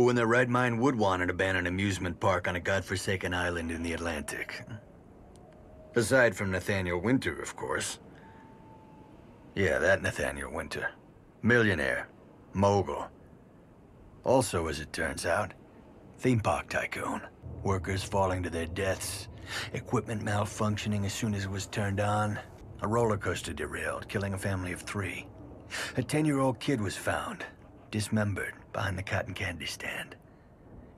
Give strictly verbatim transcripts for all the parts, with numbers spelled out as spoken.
Who in their right mind would want an abandoned amusement park on a godforsaken island in the Atlantic? Aside from Nathaniel Winter, of course. Yeah, that Nathaniel Winter. Millionaire. Mogul. Also, as it turns out, theme park tycoon. Workers falling to their deaths. Equipment malfunctioning as soon as it was turned on. A roller coaster derailed, killing a family of three. A ten-year-old kid was found, dismembered, behind the cotton candy stand.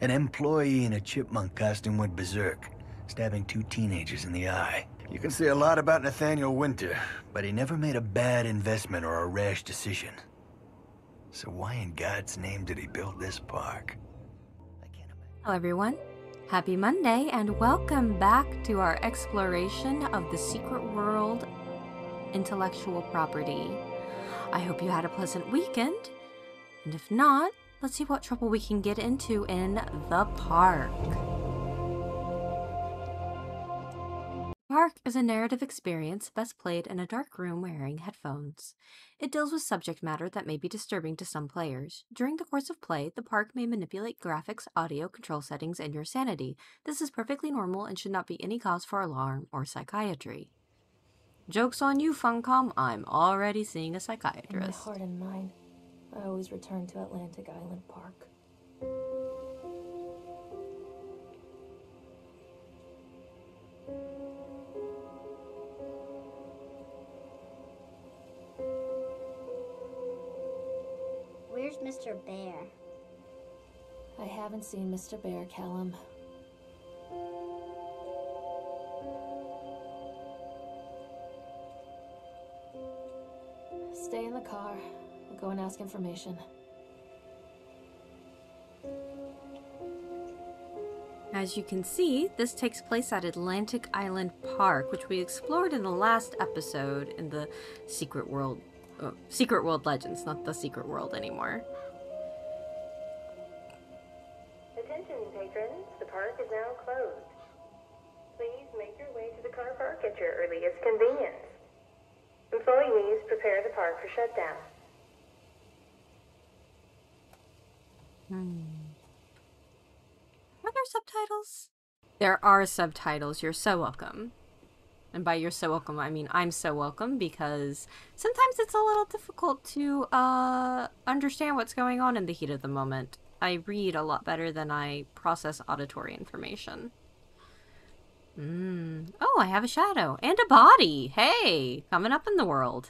An employee in a chipmunk costume went berserk, stabbing two teenagers in the eye. You can say a lot about Nathaniel Winter, but he never made a bad investment or a rash decision. So why in God's name did he build this park? I can't imagine. Hello everyone, happy Monday and welcome back to our exploration of the Secret World intellectual property. I hope you had a pleasant weekend, and if not, let's see what trouble we can get into in the park. The Park is a narrative experience best played in a dark room wearing headphones. It deals with subject matter that may be disturbing to some players. During the course of play, the park may manipulate graphics, audio, control settings, and your sanity. This is perfectly normal and should not be any cause for alarm or psychiatry. Joke's on you, Funcom. I'm already seeing a psychiatrist. In my heart and mind, I always return to Atlantic Island Park. Where's Mister Bear? I haven't seen Mister Bear, Callum. Stay in the car. We'll go and ask information. As you can see, this takes place at Atlantic Island Park, which we explored in the last episode in the Secret World... Oh, Secret World Legends, not the Secret World anymore. Attention, patrons. The park is now closed. Please make your way to the car park at your earliest convenience. Employees, prepare the park for shutdown. Hmm. Are there subtitles? There are subtitles. You're so welcome. And by you're so welcome, I mean I'm so welcome, because sometimes it's a little difficult to uh, understand what's going on in the heat of the moment. I read a lot better than I process auditory information. Mm. Oh, I have a shadow and a body. Hey, coming up in the world.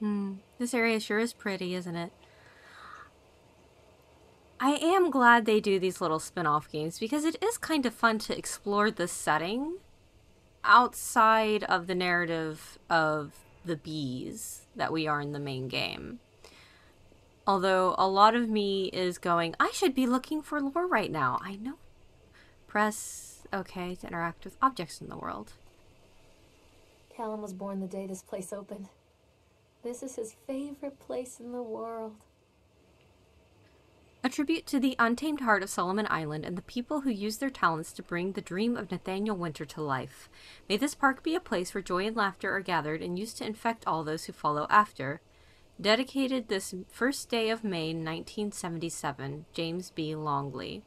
Hmm. This area sure is pretty, isn't it? I am glad they do these little spin-off games because it is kind of fun to explore this setting outside of the narrative of the bees that we are in the main game. Although a lot of me is going, I should be looking for lore right now. I know. Press okay to interact with objects in the world. Callum was born the day this place opened. This is his favorite place in the world. A tribute to the untamed heart of Solomon Island and the people who use their talents to bring the dream of Nathaniel Winter to life. May this park be a place where joy and laughter are gathered and used to infect all those who follow after. Dedicated this first day of May, nineteen seventy-seven, James B. Longley.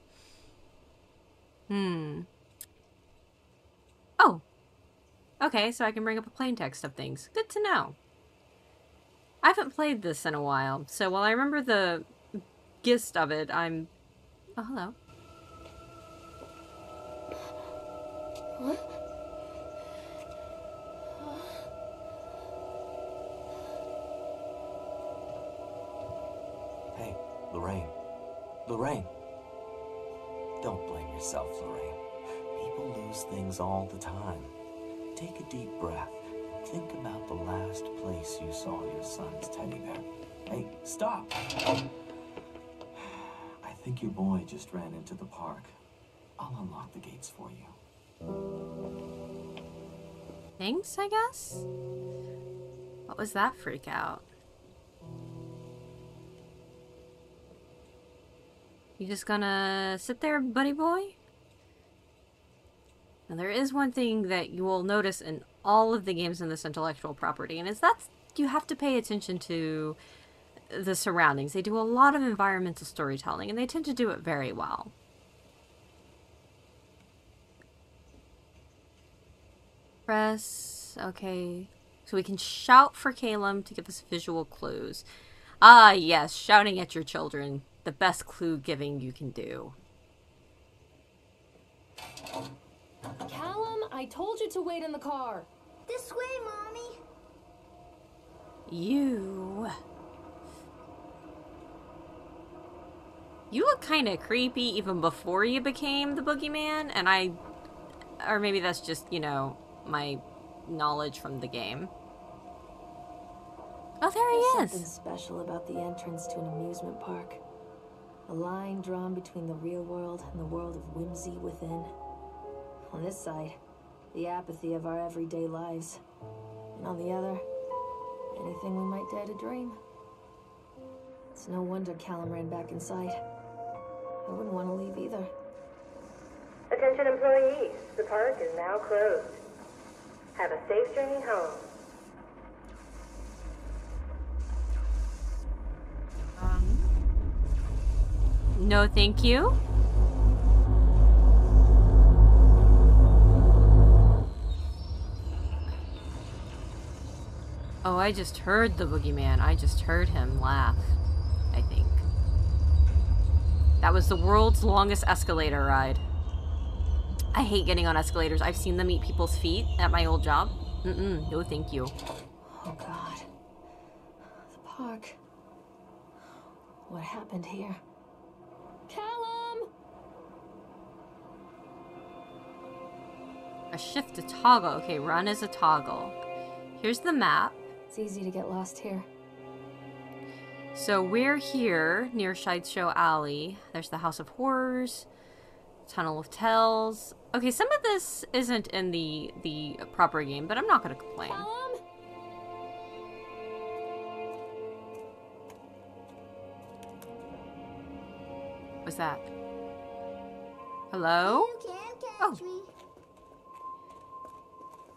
Hmm. Oh. Okay, so I can bring up a plain text of things. Good to know. I haven't played this in a while, so while I remember the gist of it, I'm... Oh, hello. What? Lorraine. Lorraine. Don't blame yourself, Lorraine. People lose things all the time. Take a deep breath. Think about the last place you saw your son's teddy bear. Hey, stop! I think your boy just ran into the park. I'll unlock the gates for you. Thanks, I guess? What was that freak out? You just gonna sit there, buddy boy? Now there is one thing that you will notice in all of the games in this intellectual property, and it's that you have to pay attention to the surroundings. They do a lot of environmental storytelling, and they tend to do it very well. Press, okay. So we can shout for Callum to give us visual clues. Ah, yes, shouting at your children. The best clue giving you can do. Callum, I told you to wait in the car. This way, Mommy. You. You look kind of creepy even before you became the boogeyman, and I... Or maybe that's just, you know, my knowledge from the game. Oh, there he is! There's something special about the entrance to an amusement park. A line drawn between the real world and the world of whimsy within. On this side, the apathy of our everyday lives. And on the other, anything we might dare to dream. It's no wonder Callum ran back inside. I wouldn't want to leave either. Attention employees, the park is now closed. Have a safe journey home. Um, no thank you. Oh, I just heard the boogeyman. I just heard him laugh, I think. That was the world's longest escalator ride. I hate getting on escalators. I've seen them eat people's feet at my old job. Mm-mm, no thank you. Oh, God. The park. What happened here? Callum! A shift to toggle. Okay, run is a toggle. Here's the map. It's easy to get lost here. So we're here near Sideshow Alley. There's the House of Horrors, Tunnel of Tales. Okay, some of this isn't in the the proper game, but I'm not gonna complain. Callum? What's that? Hello? You can't catch oh. me.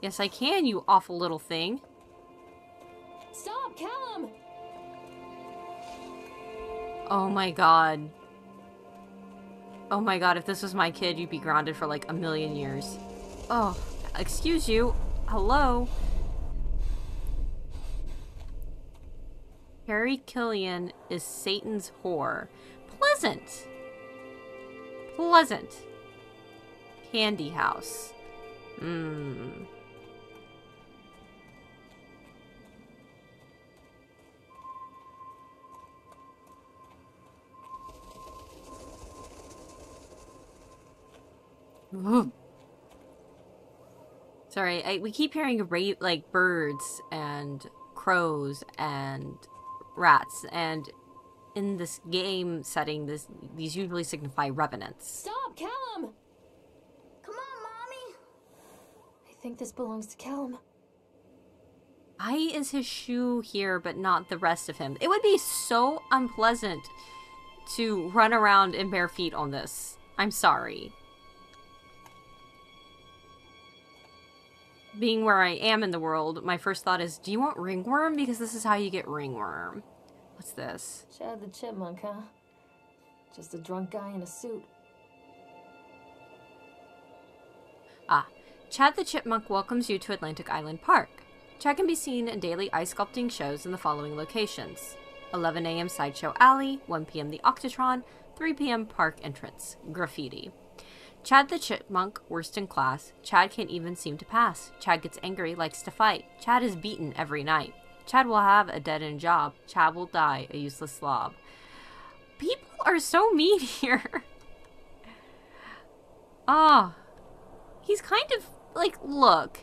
Yes, I can, you awful little thing. Stop, Callum! Oh my god. Oh my god, if this was my kid, you'd be grounded for like a million years. Oh, excuse you. Hello? Harry Killian is Satan's whore. Pleasant! Pleasant. Candy house. Mmm. Ooh. Sorry, I, we keep hearing ra like birds and crows and rats, and in this game setting, this these usually signify revenants. Stop, Callum! Come on, Mommy. I think this belongs to Callum. Why is his shoe here, but not the rest of him? It would be so unpleasant to run around in bare feet on this. I'm sorry. Being where I am in the world, my first thought is, do you want ringworm? Because this is how you get ringworm. What's this? Chad the Chipmunk, huh? Just a drunk guy in a suit. Ah. Chad the Chipmunk welcomes you to Atlantic Island Park. Chad can be seen in daily ice sculpting shows in the following locations. eleven a m Sideshow Alley, one p m the Octotron, three p m Park Entrance. Graffiti. Chad the Chipmunk, worst in class. Chad can't even seem to pass. Chad gets angry, likes to fight. Chad is beaten every night. Chad will have a dead-end job. Chad will die, a useless slob. People are so mean here. Ah, oh, he's kind of, like, look.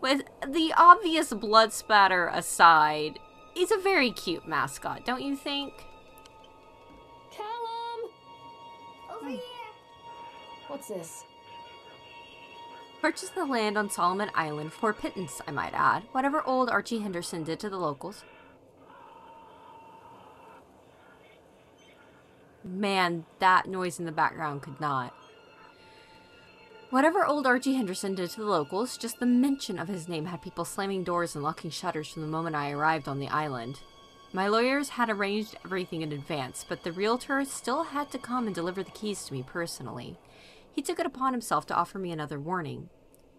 With the obvious blood spatter aside, he's a very cute mascot, don't you think? Callum! Over here! What's this? Purchase the land on Solomon Island for pittance, I might add. Whatever old Archie Henderson did to the locals. Man, that noise in the background could not. Whatever old Archie Henderson did to the locals, just the mention of his name had people slamming doors and locking shutters from the moment I arrived on the island. My lawyers had arranged everything in advance, but the realtor still had to come and deliver the keys to me personally. He took it upon himself to offer me another warning.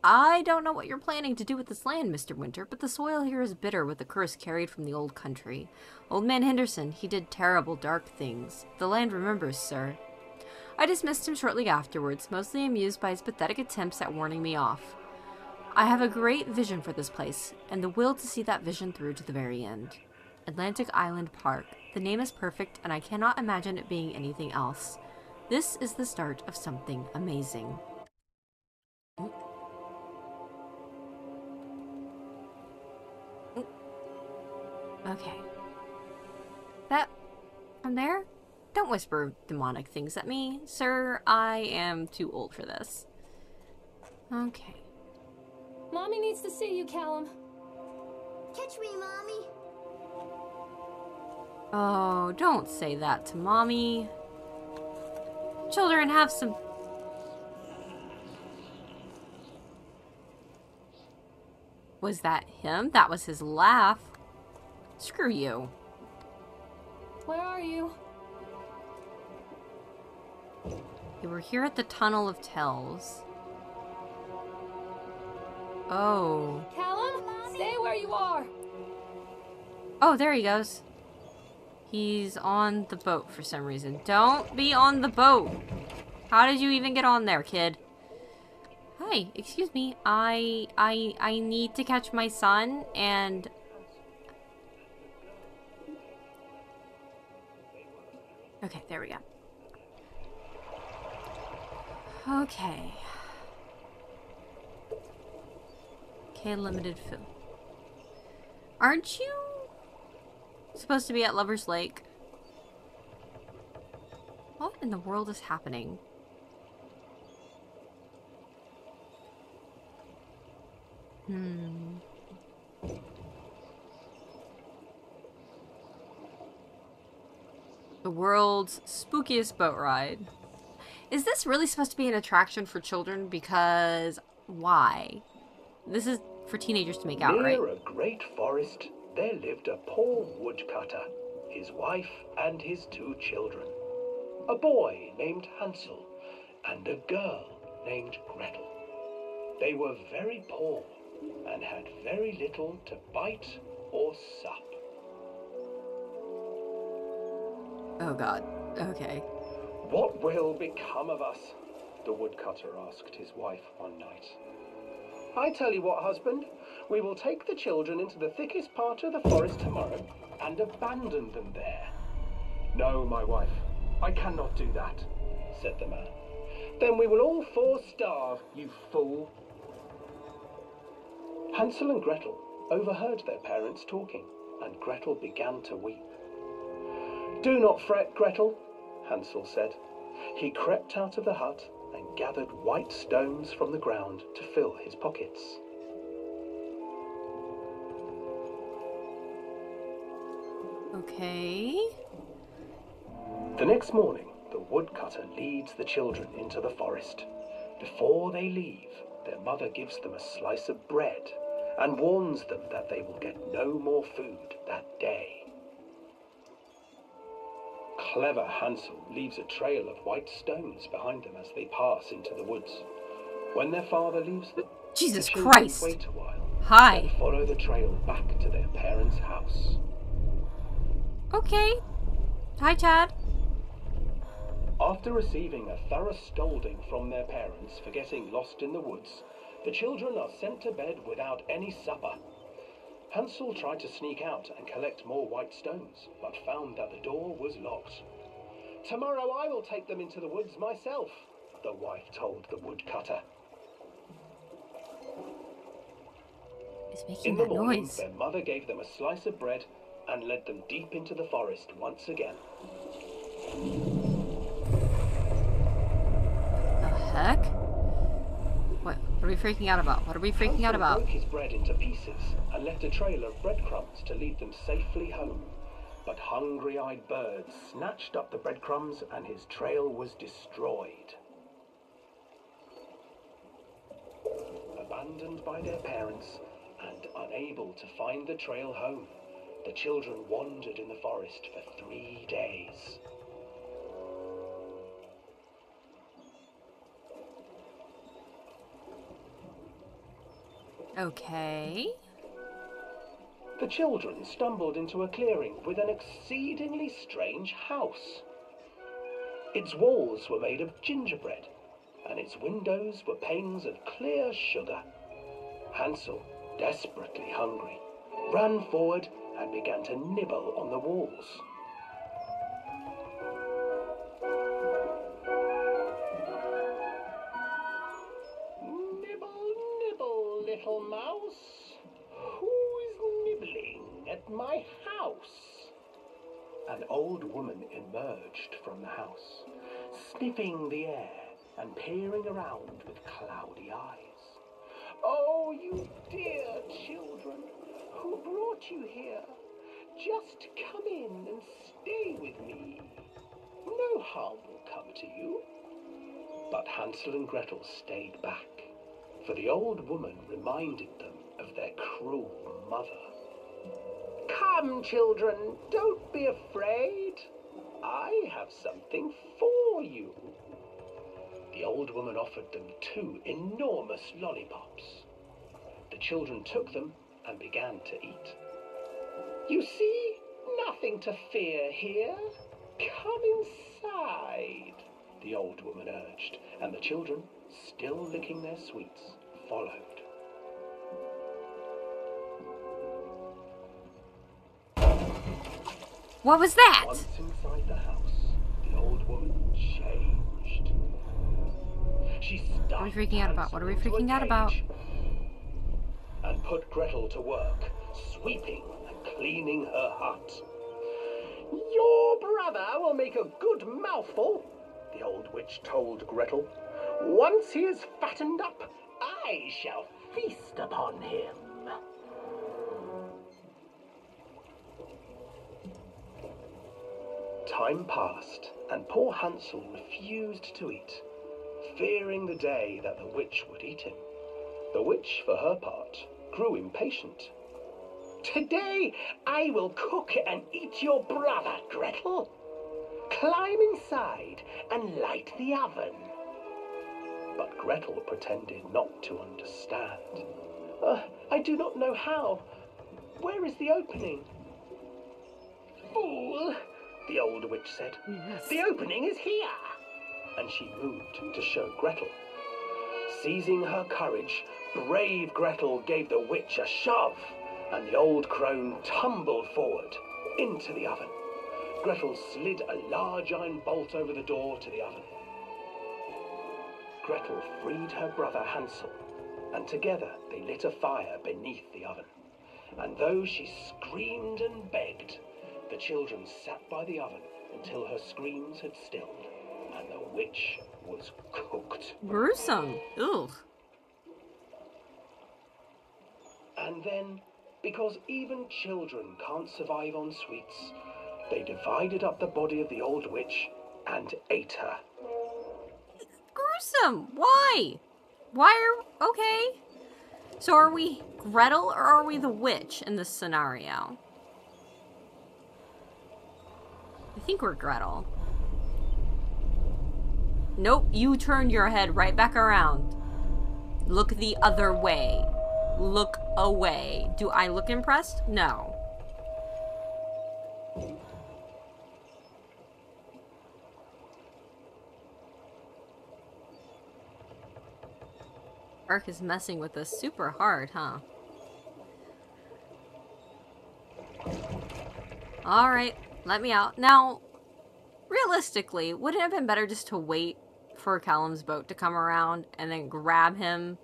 I don't know what you're planning to do with this land, Mister Winter, but the soil here is bitter with the curse carried from the old country. Old man Henderson, he did terrible, dark things. The land remembers, sir. I dismissed him shortly afterwards, mostly amused by his pathetic attempts at warning me off. I have a great vision for this place, and the will to see that vision through to the very end. Atlantic Island Park. The name is perfect, and I cannot imagine it being anything else. This is the start of something amazing. Oop. Oop. Okay. That... from there? Don't whisper demonic things at me, sir. I am too old for this. Okay. Mommy needs to see you, Callum. Catch me, Mommy. Oh, don't say that to Mommy. Children, have some... Was that him? That was his laugh. Screw you. Where are you? Okay, we're here at the Tunnel of Tales. Oh. Callum, stay where you are. Oh, there he goes. He's on the boat for some reason. Don't be on the boat! How did you even get on there, kid? Hi, excuse me. I... I... I need to catch my son, and... Okay, there we go. Okay. Okay, limited food. Aren't you... supposed to be at Lover's Lake? What in the world is happening? Hmm. The world's spookiest boat ride. Is this really supposed to be an attraction for children? Because why? This is for teenagers to make out, right? Near a great forest, there lived a poor woodcutter, his wife and his two children, a boy named Hansel and a girl named Gretel. They were very poor and had very little to bite or sup. Oh God, okay. What will become of us? The woodcutter asked his wife one night. I tell you what, husband, we will take the children into the thickest part of the forest tomorrow and abandon them there. No, my wife, I cannot do that, said the man. Then we will all four starve, you fool. Hansel and Gretel overheard their parents talking, and Gretel began to weep. Do not fret, Gretel, Hansel said. He crept out of the hut and gathered white stones from the ground to fill his pockets. Okay. The next morning, the woodcutter leads the children into the forest. Before they leave, their mother gives them a slice of bread and warns them that they will get no more food that day. Clever Hansel leaves a trail of white stones behind them as they pass into the woods. When their father leaves them, Jesus Christ! Wait a while. Hi. And follow the trail back to their parents' house. Okay. Hi, Chad. After receiving a thorough scolding from their parents for getting lost in the woods, the children are sent to bed without any supper. Hansel tried to sneak out and collect more white stones, but found that the door was locked. Tomorrow I will take them into the woods myself, the wife told the woodcutter. It's making that noise. In the morning, their mother gave them a slice of bread and led them deep into the forest once again. The heck? What? What are we freaking out about? What are we freaking Hansel out about? Broke his bread into pieces and left a trail of breadcrumbs to lead them safely home. But hungry-eyed birds snatched up the breadcrumbs and his trail was destroyed. Abandoned by their parents and unable to find the trail home, the children wandered in the forest for three days. Okay. The children stumbled into a clearing with an exceedingly strange house. Its walls were made of gingerbread, and its windows were panes of clear sugar. Hansel, desperately hungry, ran forward and began to nibble on the walls. My house. An old woman emerged from the house, sniffing the air and peering around with cloudy eyes. Oh, you dear children, who brought you here? Just come in and stay with me. No harm will come to you. But Hansel and Gretel stayed back, for the old woman reminded them of their cruel mother. Come, children, don't be afraid. I have something for you. The old woman offered them two enormous lollipops. The children took them and began to eat. You see, nothing to fear here. Come inside, the old woman urged, and the children, still licking their sweets, followed. What was that? Once inside the house, the old woman changed. She what are we freaking out about? What are we freaking out about? And put Gretel to work, sweeping and cleaning her hut. Your brother will make a good mouthful, the old witch told Gretel. Once he is fattened up, I shall feast upon him. Time passed, and poor Hansel refused to eat, fearing the day that the witch would eat him. The witch, for her part, grew impatient. Today I will cook and eat your brother, Gretel. Climb inside and light the oven. But Gretel pretended not to understand. Uh, I do not know how. Where is the opening? Fool! The old witch said. Yes. The opening is here. And she moved to show Gretel. Seizing her courage, brave Gretel gave the witch a shove, and the old crone tumbled forward into the oven. Gretel slid a large iron bolt over the door to the oven. Gretel freed her brother Hansel, and together they lit a fire beneath the oven. And though she screamed and begged, the children sat by the oven until her screams had stilled, and the witch was cooked. Gruesome. Ugh. And then, because even children can't survive on sweets, they divided up the body of the old witch and ate her. Gruesome. Why? Why are... Okay. So are we Gretel or are we the witch in this scenario? I think we're Gretel. Nope, you turned your head right back around. Look the other way. Look away. Do I look impressed? No. Ark is messing with us super hard, huh? Alright. Let me out. Now, realistically, wouldn't it have been better just to wait for Callum's boat to come around and then grab him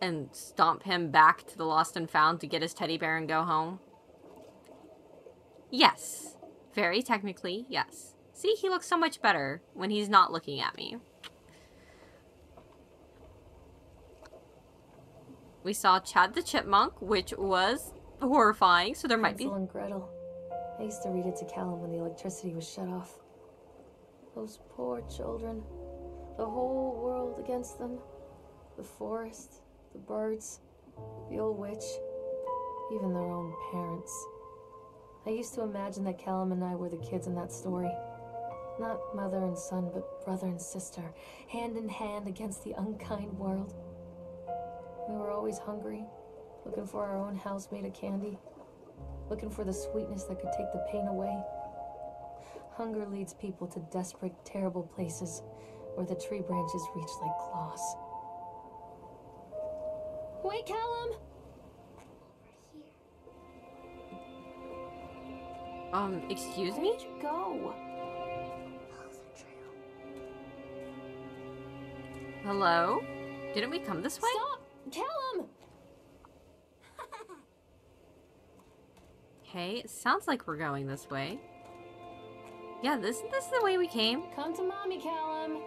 and stomp him back to the Lost and Found to get his teddy bear and go home? Yes. Very technically, yes. See, he looks so much better when he's not looking at me. We saw Chad the Chipmunk, which was horrifying, so there might be... Hansel and Gretel. I used to read it to Callum when the electricity was shut off. Those poor children. The whole world against them. The forest, the birds, the old witch, even their own parents. I used to imagine that Callum and I were the kids in that story. Not mother and son, but brother and sister, hand in hand against the unkind world. We were always hungry, looking for our own house made of candy, looking for the sweetness that could take the pain away. Hunger leads people to desperate, terrible places where the tree branches reach like claws. Wait, Callum! Um, excuse me? Where'd you go? Hello? Didn't we come this way? Stop! Callum! Hey, it sounds like we're going this way. Yeah, isn't this the way we came? Come to mommy, Callum.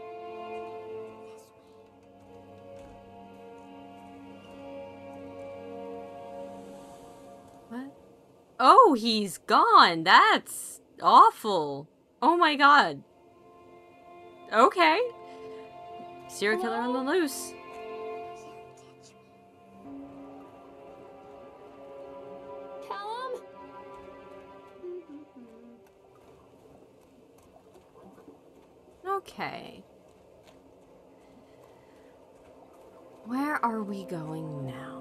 What? Oh, he's gone. That's awful. Oh my god. Okay. Serial killer on the loose. Callum? Okay. Where are we going now?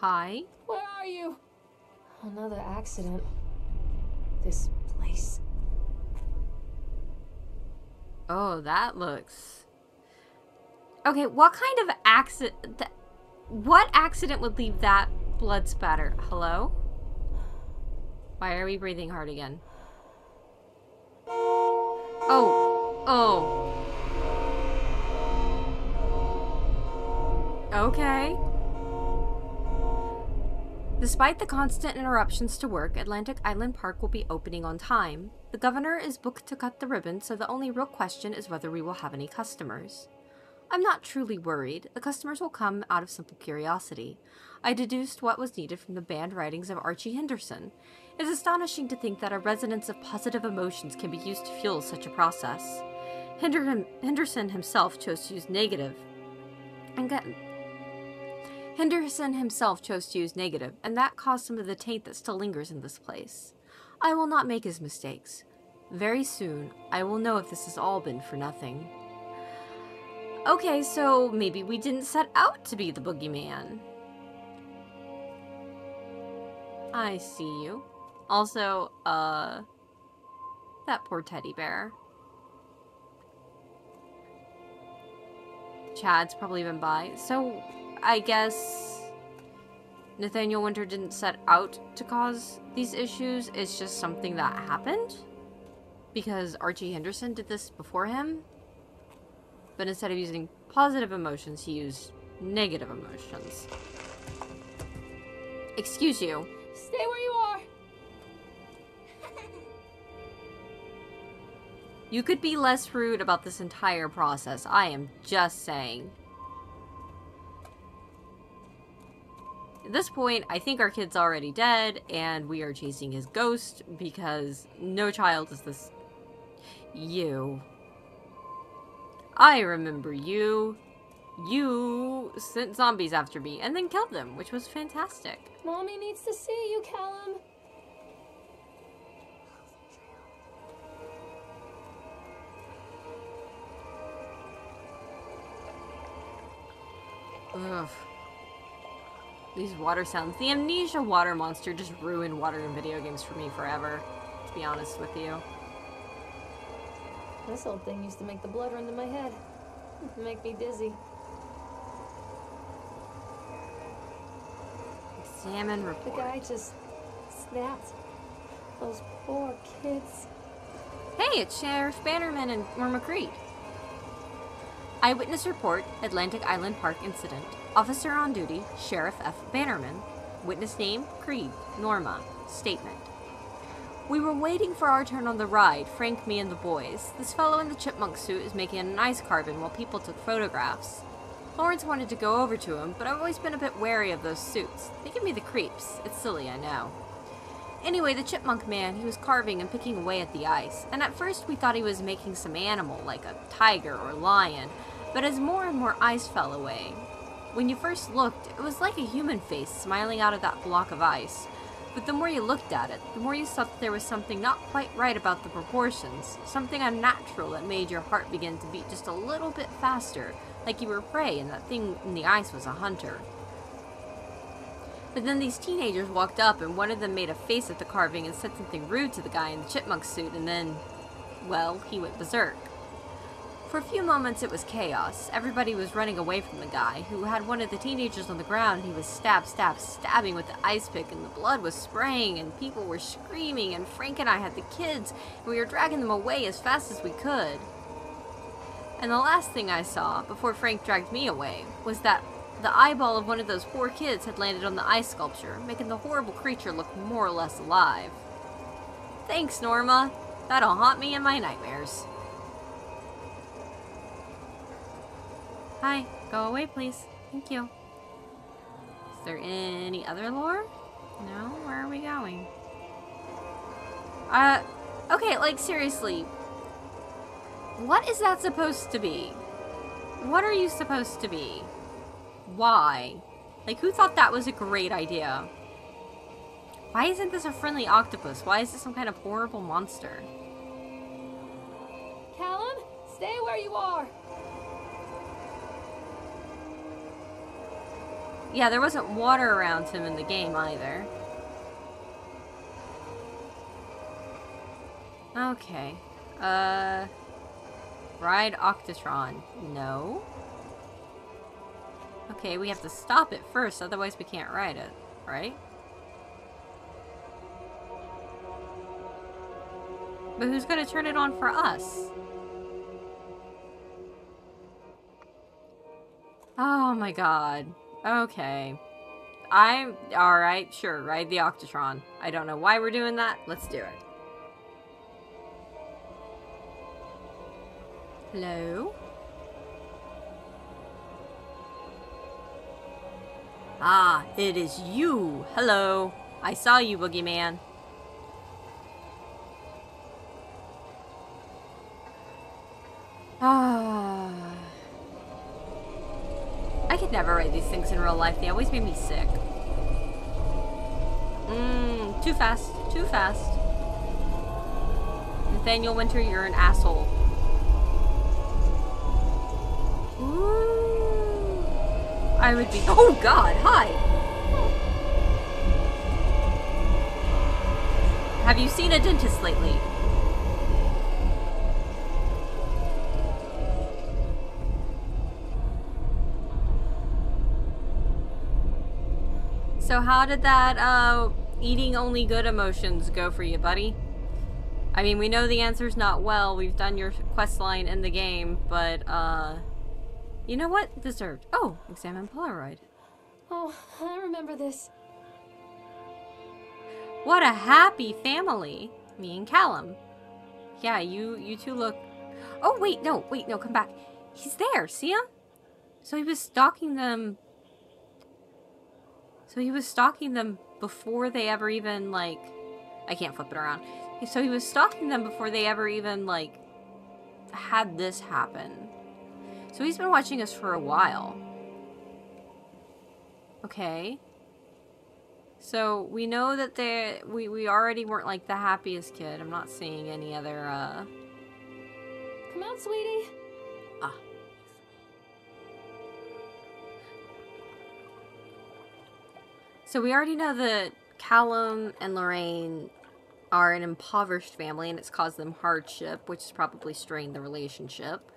Hi. Where are you? Another accident. This place. Oh, that looks... Okay, what kind of accident... Th what accident would leave that blood spatter? Hello? Why are we breathing hard again? Oh. Oh. Okay. Despite the constant interruptions to work, Atlantic Island Park will be opening on time. The governor is booked to cut the ribbon, so the only real question is whether we will have any customers. I'm not truly worried. The customers will come out of simple curiosity. I deduced what was needed from the banned writings of Archie Henderson. It is astonishing to think that a resonance of positive emotions can be used to fuel such a process. Henderson himself chose to use negative and get... Henderson himself chose to use negative, and that caused some of the taint that still lingers in this place. I will not make his mistakes. Very soon, I will know if this has all been for nothing. Okay, so maybe we didn't set out to be the boogeyman. I see you. Also, uh... that poor teddy bear. Chad's probably been by, so... I guess Nathaniel Winter didn't set out to cause these issues. It's just something that happened because Archie Henderson did this before him. But instead of using positive emotions, he used negative emotions. Excuse you. Stay where you are. You could be less rude about this entire process. I am just saying. At this point, I think our kid's already dead, and we are chasing his ghost, because no child is this... You. I remember you. You sent zombies after me, and then killed them, which was fantastic. Mommy needs to see you, Callum. Ugh. These water sounds. The amnesia water monster just ruined water in video games for me forever, to be honest with you. This old thing used to make the blood run to my head. It'd make me dizzy. Examine report. The guy just snapped. Those poor kids. Hey, it's Sheriff Bannerman and Norma Creed. Eyewitness report, Atlantic Island Park incident. Officer on duty, Sheriff F. Bannerman. Witness name, Creed, Norma. Statement. We were waiting for our turn on the ride, Frank, me, and the boys. This fellow in the chipmunk suit is making an ice carving while people took photographs. Lawrence wanted to go over to him, but I've always been a bit wary of those suits. They give me the creeps. It's silly, I know. Anyway, the chipmunk man, he was carving and picking away at the ice, and at first we thought he was making some animal, like a tiger or lion, but as more and more ice fell away, when you first looked, it was like a human face smiling out of that block of ice. But the more you looked at it, the more you saw that there was something not quite right about the proportions, something unnatural that made your heart begin to beat just a little bit faster, like you were prey and that thing in the ice was a hunter. But then these teenagers walked up and one of them made a face at the carving and said something rude to the guy in the chipmunk suit, and then, well, he went berserk. For a few moments it was chaos. Everybody was running away from the guy, who had one of the teenagers on the ground, and he was stab, stab, stabbing with the ice pick, and the blood was spraying, and people were screaming, and Frank and I had the kids, and we were dragging them away as fast as we could. And the last thing I saw, before Frank dragged me away, was that the eyeball of one of those poor kids had landed on the ice sculpture, making the horrible creature look more or less alive. Thanks, Norma. That'll haunt me in my nightmares. Hi, go away, please. Thank you. Is there any other lore? No? Where are we going? Uh, okay, like, seriously. What is that supposed to be? What are you supposed to be? Why? Like, who thought that was a great idea? Why isn't this a friendly octopus? Why is this some kind of horrible monster? Callum, stay where you are! Yeah, there wasn't water around him in the game, either. Okay. Uh... Ride Octotron. No. Okay, we have to stop it first, otherwise we can't ride it, right? But who's gonna turn it on for us? Oh my god. Okay. I'm... Alright, sure, ride the Octotron. I don't know why we're doing that. Let's do it. Hello? Ah, it is you! Hello! I saw you, Boogeyman. Ah... I could never ride these things in real life. They always made me sick. Mmm, too fast. Too fast. Nathaniel Winter, you're an asshole. Ooh. I would be- Oh god, hi! Have you seen a dentist lately? So how did that, uh, eating only good emotions go for you, buddy? I mean, we know the answer's not well. We've done your quest line in the game, but, uh... You know what? Deserved. Oh, examine Polaroid. Oh, I remember this. What a happy family. Me and Callum. Yeah, you, you two look... Oh, wait, no, wait, no, come back. He's there, see him? So he was stalking them... So he was stalking them before they ever even, like... I can't flip it around. So he was stalking them before they ever even, like, had this happen. So he's been watching us for a while. Okay. So we know that they... We, we already weren't, like, the happiest kid. I'm not seeing any other, uh... Come out, sweetie. Ah. So we already know that Callum and Lorraine are an impoverished family and it's caused them hardship, which has probably strained the relationship.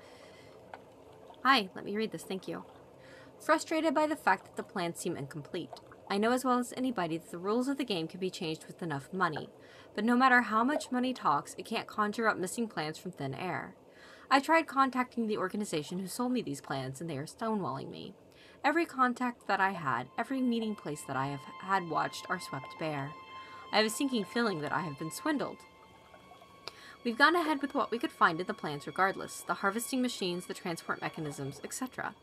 Hi, let me read this, thank you. Frustrated by the fact that the plans seem incomplete. I know as well as anybody that the rules of the game can be changed with enough money, but no matter how much money talks, it can't conjure up missing plans from thin air. I tried contacting the organization who sold me these plans and they are stonewalling me. Every contact that I had, every meeting place that I have had watched are swept bare. I have a sinking feeling that I have been swindled. We've gone ahead with what we could find in the plans regardless, the harvesting machines, the transport mechanisms, et cetera.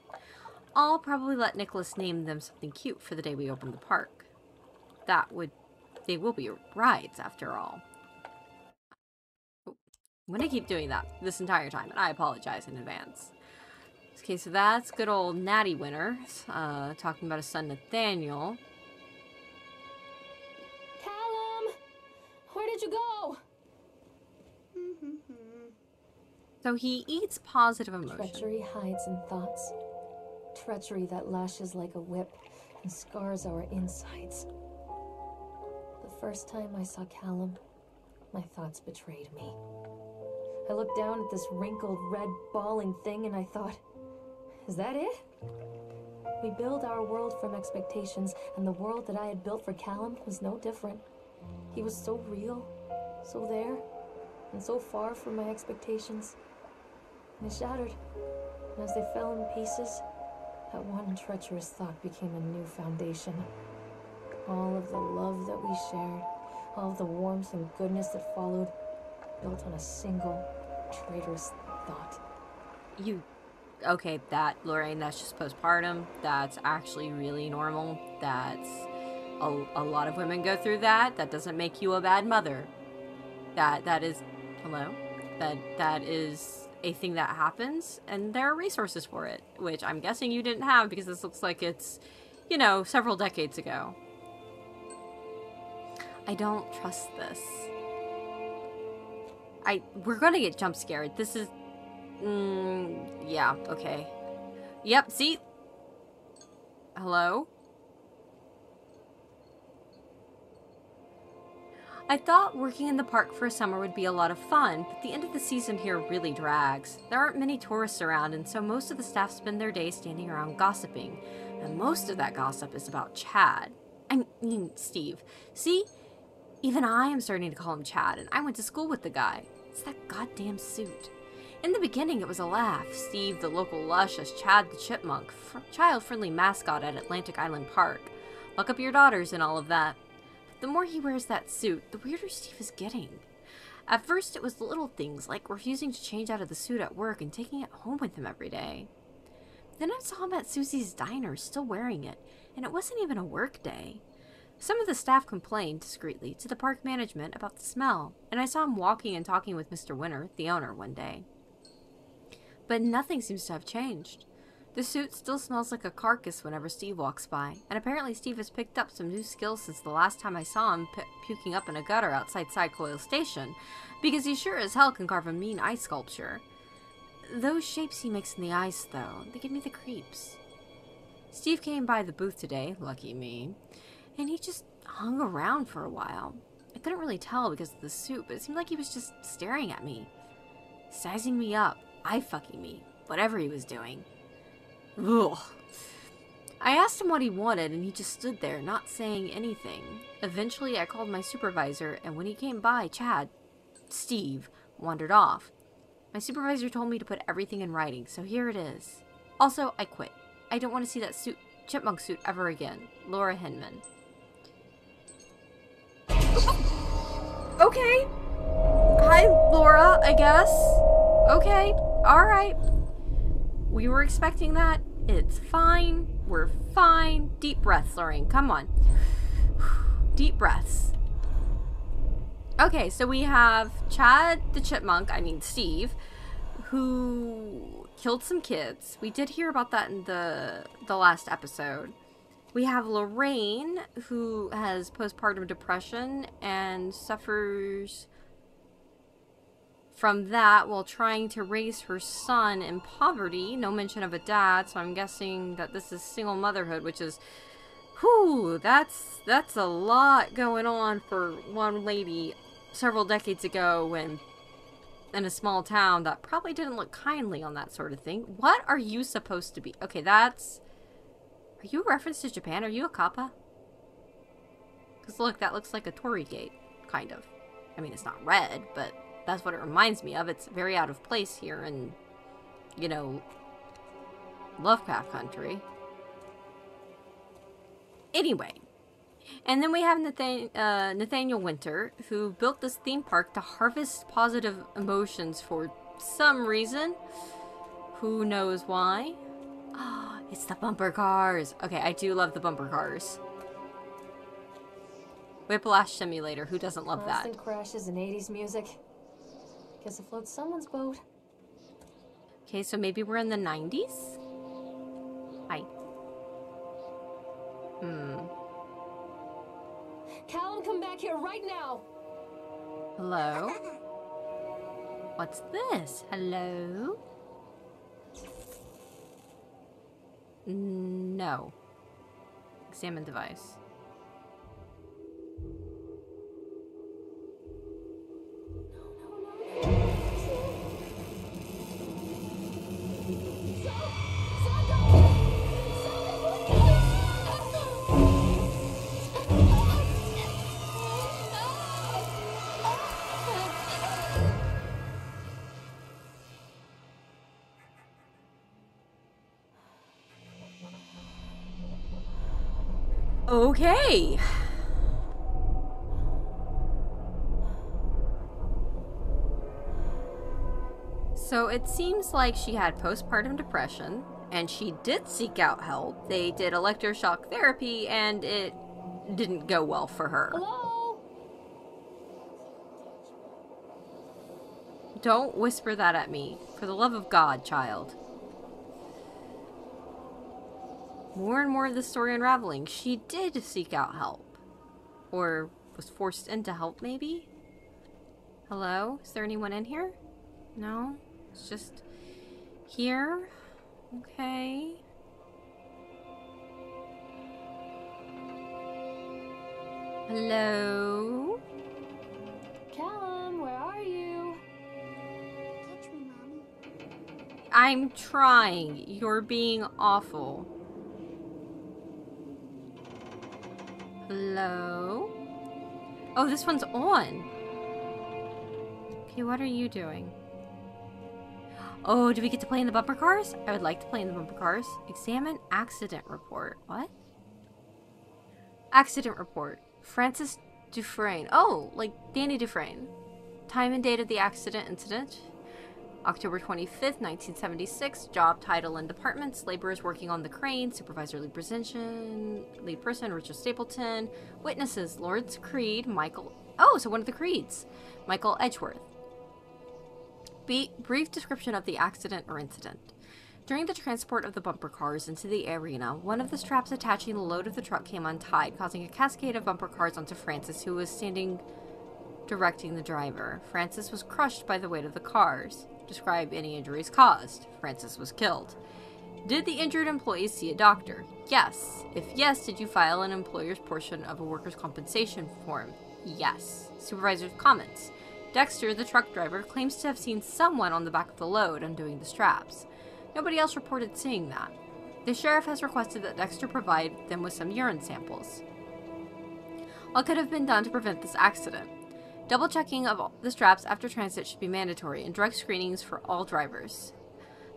I'll probably let Nicholas name them something cute for the day we open the park. That would They will be rides after all. I'm gonna keep doing that this entire time, and I apologize in advance. Okay, so that's good old Natty Winter, uh, talking about his son Nathaniel. Callum! Where did you go? So he eats positive emotion. Treachery hides in thoughts. Treachery that lashes like a whip and scars our insides. The first time I saw Callum, my thoughts betrayed me. I looked down at this wrinkled, red, bawling thing and I thought, is that it? We build our world from expectations, and the world that I had built for Callum was no different. He was so real, so there, and so far from my expectations. And they shattered, and as they fell in pieces, that one treacherous thought became a new foundation. All of the love that we shared, all of the warmth and goodness that followed, built on a single traitorous thought. You... Okay, that, Lorraine, that's just postpartum. That's actually really normal. That's... A, a lot of women go through that. That doesn't make you a bad mother. That, that is... Hello? That, that is a thing that happens, and there are resources for it, which I'm guessing you didn't have because this looks like it's, you know, several decades ago. I don't trust this. I- we're gonna get jump scared. This is- mm, yeah, okay. Yep, see? Hello? I thought working in the park for a summer would be a lot of fun, but the end of the season here really drags. There aren't many tourists around, and so most of the staff spend their day standing around gossiping. And most of that gossip is about Chad. I mean, Steve. See? Even I am starting to call him Chad, and I went to school with the guy. It's that goddamn suit. In the beginning, it was a laugh. Steve, the local lush, as Chad the Chipmunk, child-friendly mascot at Atlantic Island Park. Look up your daughters and all of that. But the more he wears that suit, the weirder Steve is getting. At first, it was little things, like refusing to change out of the suit at work and taking it home with him every day. Then I saw him at Susie's diner, still wearing it, and it wasn't even a work day. Some of the staff complained, discreetly, to the park management about the smell, and I saw him walking and talking with Mister Winter, the owner, one day. But nothing seems to have changed. The suit still smells like a carcass whenever Steve walks by, and apparently Steve has picked up some new skills since the last time I saw him pu puking up in a gutter outside Sidecoil Station, because he sure as hell can carve a mean ice sculpture. Those shapes he makes in the ice, though, they give me the creeps. Steve came by the booth today, lucky me, and he just hung around for a while. I couldn't really tell because of the suit, but it seemed like he was just staring at me. Sizing me up, eye-fucking me, whatever he was doing. Ugh. I asked him what he wanted, and he just stood there, not saying anything. Eventually, I called my supervisor, and when he came by, Chad, Steve, wandered off. My supervisor told me to put everything in writing, so here it is. Also, I quit. I don't want to see that suit, chipmunk suit ever again. Laura Hinman. Okay. Hi, Laura, I guess. Okay. Alright. We were expecting that. It's fine. We're fine. Deep breaths, Lorraine. Come on. Deep breaths. Okay, so we have Chad the Chipmunk, I mean Steve, who killed some kids. We did hear about that in the, the last episode. We have Lorraine, who has postpartum depression and suffers from that while trying to raise her son in poverty. No mention of a dad, so I'm guessing that this is single motherhood, which is, whew, that's, that's a lot going on for one lady several decades ago when in a small town that probably didn't look kindly on that sort of thing. What are you supposed to be? Okay, that's... Are you a reference to Japan? Are you a kappa? Because look, that looks like a torii gate, kind of. I mean, it's not red, but that's what it reminds me of. It's very out of place here in, you know, Lovecraft Country. Anyway. And then we have Nathan uh, Nathaniel Winter, who built this theme park to harvest positive emotions for some reason. Who knows why? Ah. It's the bumper cars. Okay, I do love the bumper cars. Whiplash Simulator. Who doesn't love that? Constant crashes and eighties music. Guess it floats someone's boat. Okay, so maybe we're in the nineties? Hi. Hmm. Callum, come back here right now! Hello? What's this? Hello? No. Examine device. Okay. So it seems like she had postpartum depression, and she did seek out help. They did electroshock therapy, and it didn't go well for her. Hello? Don't whisper that at me. For the love of God, child. More and more of the story unraveling. She did seek out help. Or was forced into help, maybe? Hello? Is there anyone in here? No? It's just here? Okay. Hello? Callum, where are you? Catch me, Mommy. I'm trying. You're being awful. Hello? Oh, this one's on. Okay, what are you doing? Oh, do we get to play in the bumper cars? I would like to play in the bumper cars. Examine accident report. What? Accident report. Francis Dufresne. Oh, like Danny Dufresne. Time and date of the accident incident. October twenty-fifth, nineteen seventy-six. Job, title, and departments. Laborers working on the crane. Supervisor, lead person, lead person, Richard Stapleton. Witnesses, Lords Creed, Michael... Oh, so one of the Creeds. Michael Edgeworth. Be brief description of the accident or incident. During the transport of the bumper cars into the arena, one of the straps attaching the load of the truck came untied, causing a cascade of bumper cars onto Francis, who was standing directing the driver. Francis was crushed by the weight of the cars. Describe any injuries caused. Francis was killed. Did the injured employees see a doctor? Yes. If yes, did you file an employer's portion of a workers' compensation form? Yes. Supervisor's comments. Dexter, the truck driver, claims to have seen someone on the back of the load undoing the straps. Nobody else reported seeing that. The sheriff has requested that Dexter provide them with some urine samples. What could have been done to prevent this accident? Double checking of the straps after transit should be mandatory, and drug screenings for all drivers.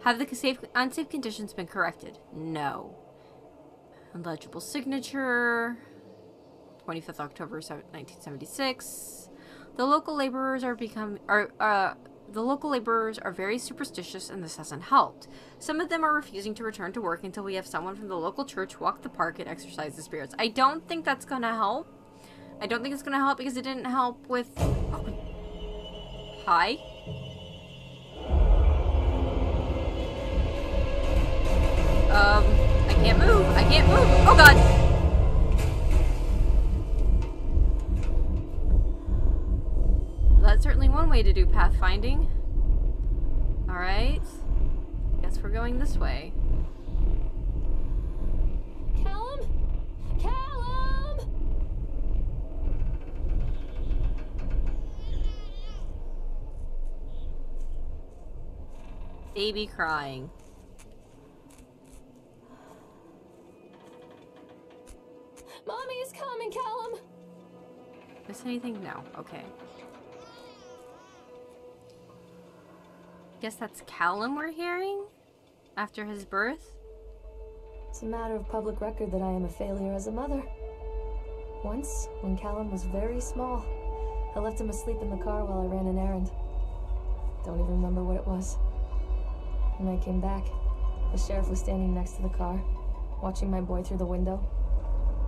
Have the safe, unsafe conditions been corrected? No. Illegible signature. twenty-fifth October nineteen seventy-six. The local laborers are become are uh, the local laborers are very superstitious, and this hasn't helped. Some of them are refusing to return to work until we have someone from the local church walk the park and exorcise the spirits. I don't think that's gonna help. I don't think it's going to help because it didn't help with... Oh. Hi? Um, I can't move. I can't move. Oh, God. That's certainly one way to do pathfinding. Alright. Guess we're going this way. Callum? Callum? Baby crying. Mommy is coming, Callum. Miss anything? No. Okay. Guess that's Callum we're hearing after his birth. It's a matter of public record that I am a failure as a mother. Once, when Callum was very small, I left him asleep in the car while I ran an errand. Don't even remember what it was. When I came back, the sheriff was standing next to the car, watching my boy through the window.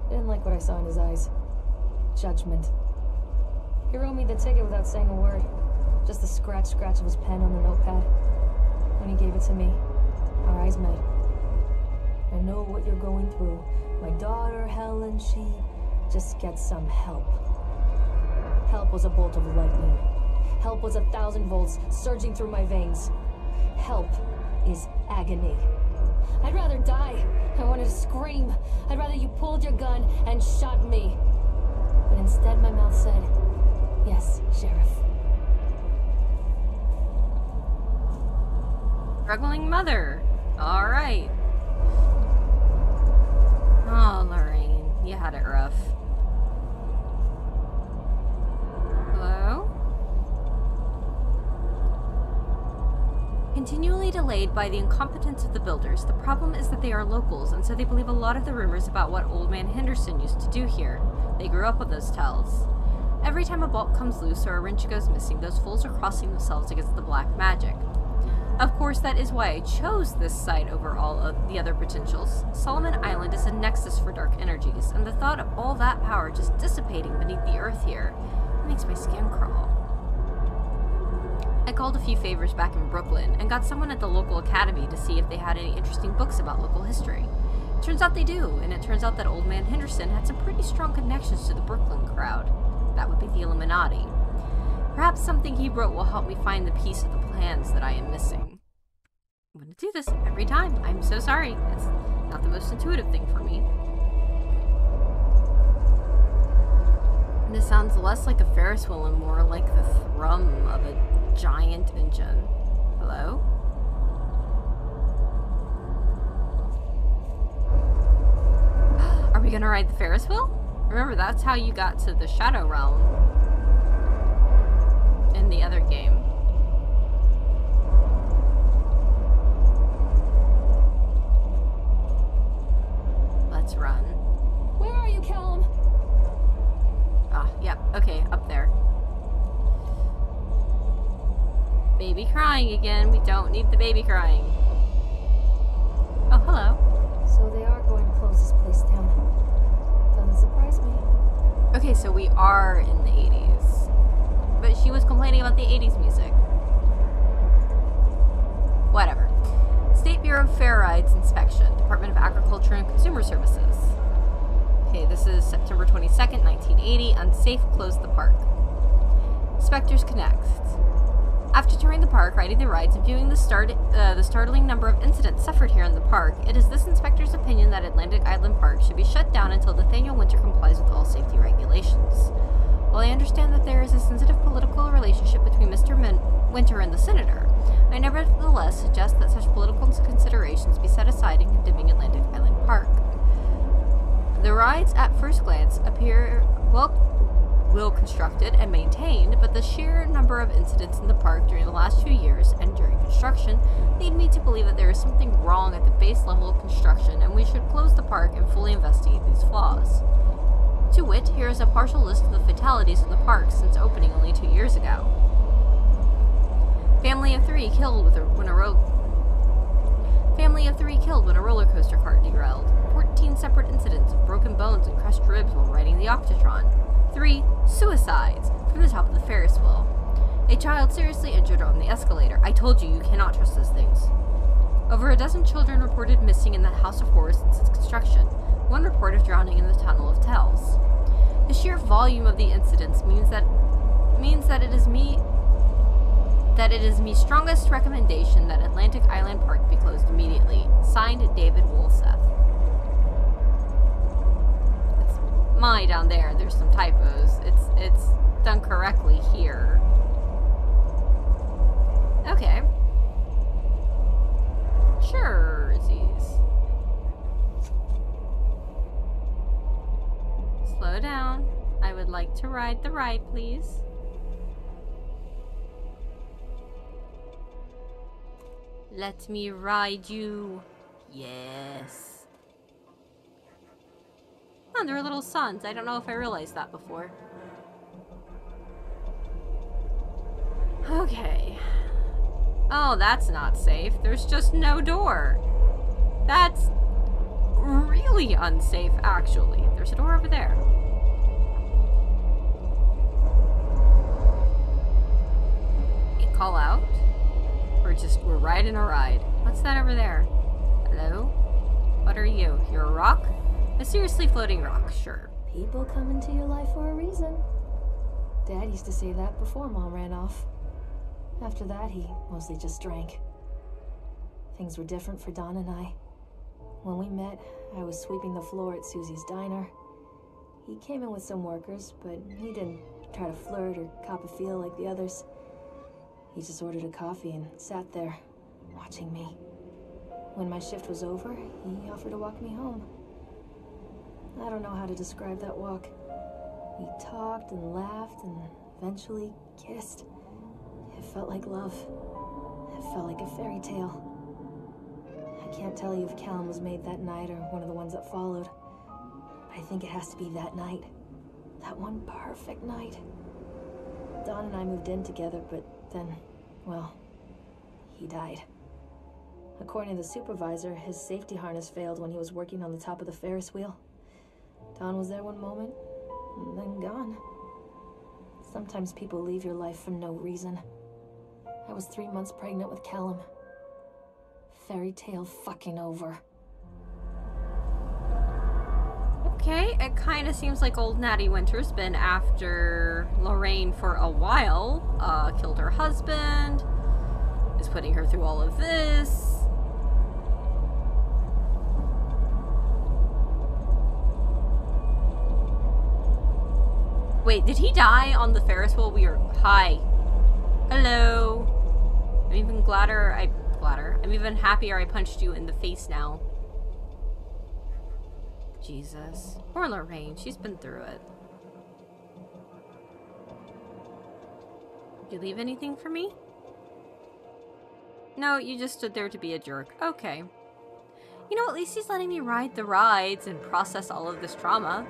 I didn't like what I saw in his eyes. judgment. He wrote me the ticket without saying a word. Just the scratch scratch of his pen on the notepad. When he gave it to me, our eyes met. I know what you're going through. My daughter, Helen, she... just get some help. Help was a bolt of lightning. Help was a thousand volts surging through my veins. Help is agony. I'd rather die. I wanted to scream. I'd rather you pulled your gun and shot me. But instead my mouth said, yes, Sheriff. Struggling mother. All right. Oh, Lorraine, you had it rough. Hello? Continually delayed by the incompetence of the builders, the problem is that they are locals, and so they believe a lot of the rumors about what Old Man Henderson used to do here. They grew up with those tales. Every time a bolt comes loose or a wrench goes missing, those fools are crossing themselves against the black magic. Of course, that is why I chose this site over all of the other potentials. Solomon Island is a nexus for dark energies, and the thought of all that power just dissipating beneath the earth here makes my skin crawl. I called a few favors back in Brooklyn, and got someone at the local academy to see if they had any interesting books about local history. Turns out they do, and it turns out that Old Man Henderson had some pretty strong connections to the Brooklyn crowd. That would be the Illuminati. Perhaps something he wrote will help me find the piece of the plans that I am missing. I'm gonna do this every time. I'm so sorry. It's not the most intuitive thing for me. And it sounds less like a Ferris wheel and more like the thrum of a giant engine. Hello? Are we gonna ride the Ferris wheel? Remember, that's how you got to the Shadow Realm. In the other game. Let's run. Where are you, Callum? Ah, yep. Yeah, okay, up there. Baby crying again. We don't need the baby crying. Oh, hello. So they are going to close this place down. Doesn't surprise me. Okay, so we are in the eighties. But she was complaining about the eighties music. Whatever. State Bureau of Fair Rides Inspection, Department of Agriculture and Consumer Services. Okay, this is September twenty-second, nineteen eighty. Unsafe, closed the park. Inspectors connect. After touring the park, riding the rides, and viewing the, start uh, the startling number of incidents suffered here in the park, it is this inspector's opinion that Atlantic Island Park should be shut down until Nathaniel Winter complies with all safety regulations. While I understand that there is a sensitive political relationship between Mister Min Winter and the Senator, I nevertheless suggest that such political considerations be set aside in condemning Atlantic Island Park. The rides, at first glance, appear well, well constructed and maintained, but the sheer number of incidents in the park during the last few years and during construction lead me to believe that there is something wrong at the base level of construction, and we should close the park and fully investigate these flaws. To wit, here is a partial list of the fatalities in the park since opening only two years ago. Family of three killed with a, when a ro Family of three killed when a roller coaster cart derailed. fourteen separate incidents of broken bones and crushed ribs while riding the Octotron. three suicides from the top of the Ferris wheel. A child seriously injured on the escalator. I told you, you cannot trust those things. Over a dozen children reported missing in the House of Horrors since its construction. One report of drowning in the Tunnel of Tales. The sheer volume of the incidents means that means that it is me that it is me strongest recommendation that Atlantic Island Park be closed immediately. Signed, David Woolseth. It's my down there. There's some typos. It's it's done correctly here. Okay. Sure. Slow down. I would like to ride the ride, please. Let me ride you. Yes. Oh, they're little sons. I don't know if I realized that before. Okay. Oh, that's not safe. There's just no door. That's really unsafe, actually. There's a door over there. call out? We're just, we're riding a ride. What's that over there? Hello? What are you? You're a rock? Mysteriously floating rock, sure. People come into your life for a reason. Dad used to say that before Mom ran off. After that, he mostly just drank. Things were different for Don and I. When we met, I was sweeping the floor at Susie's diner. He came in with some workers, but he didn't try to flirt or cop a feel like the others. He just ordered a coffee and sat there, watching me. When my shift was over, he offered to walk me home. I don't know how to describe that walk. We talked and laughed and eventually kissed. It felt like love. It felt like a fairy tale. I can't tell you if Callum was made that night or one of the ones that followed. But I think it has to be that night. That one perfect night. Don and I moved in together, but then, well, he died. According to the supervisor, his safety harness failed when he was working on the top of the Ferris wheel. Don was there one moment, and then gone. Sometimes people leave your life for no reason. I was three months pregnant with Callum. Fairy tale fucking over. Okay, it kind of seems like old Natty Winter's been after Lorraine for a while. Uh, killed her husband. Is putting her through all of this. Wait, did he die on the Ferris wheel? We are hi. Hello. I'm even gladder I gladder. I'm even happier I punched you in the face now. Jesus. Poor Lorraine, she's been through it. Did you leave anything for me? No, you just stood there to be a jerk. Okay. You know, at least he's letting me ride the rides and process all of this trauma.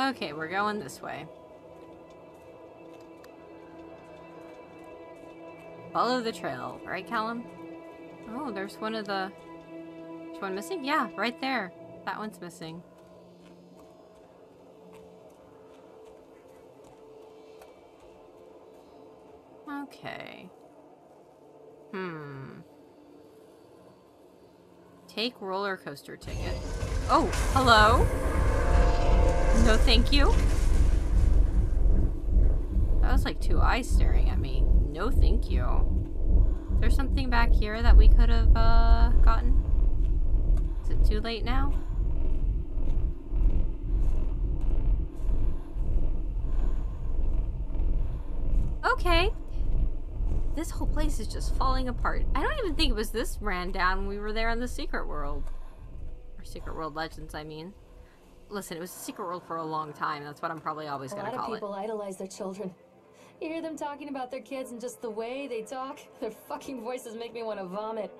Okay, we're going this way. Follow the trail, right, Callum? Oh, there's one of the... Is one missing? Yeah, right there. That one's missing. Okay. Hmm. Take roller coaster ticket. Oh, hello? No, thank you. That was like two eyes staring at me. No, thank you. Is there something back here that we could have uh, gotten? Is it too late now? Okay. This whole place is just falling apart. I don't even think it was this ran down when we were there in the Secret World. Or Secret World Legends, I mean. Listen, it was a secret world for a long time. That's what I'm probably always going to call it. A lot of people idolize their children. You hear them talking about their kids and just the way they talk. Their fucking voices make me want to vomit.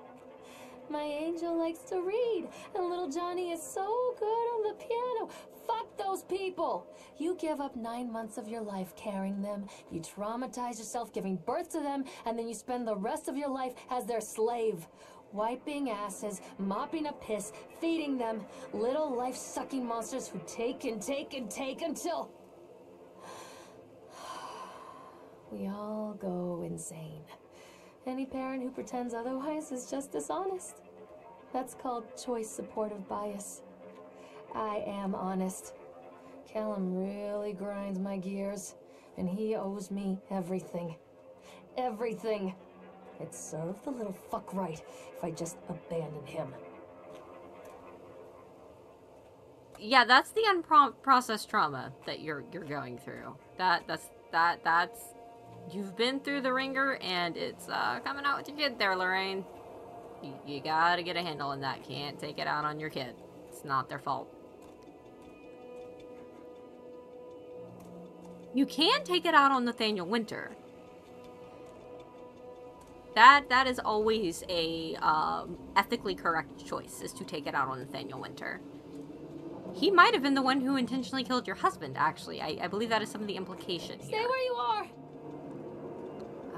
My angel likes to read, and little Johnny is so good on the piano. Fuck those people! You give up nine months of your life carrying them, you traumatize yourself giving birth to them, and then you spend the rest of your life as their slave. Wiping asses, mopping up piss, feeding them, little life-sucking monsters who take and take and take until... we all go insane. Any parent who pretends otherwise is just dishonest. That's called choice supportive bias. I am honest. Callum really grinds my gears, and he owes me everything. Everything! It served the little fuck right if I just abandoned him. Yeah, that's the unprocessed trauma that you're you're going through. That that's that that's you've been through the ringer, and it's uh, coming out with your kid there, Lorraine. You, you gotta get a handle on that. Can't take it out on your kid. It's not their fault. You can take it out on Nathaniel Winter. That, that is always a um, ethically correct choice, is to take it out on Nathaniel Winter. He might have been the one who intentionally killed your husband, actually. I, I believe that is some of the implication here. Stay where you are!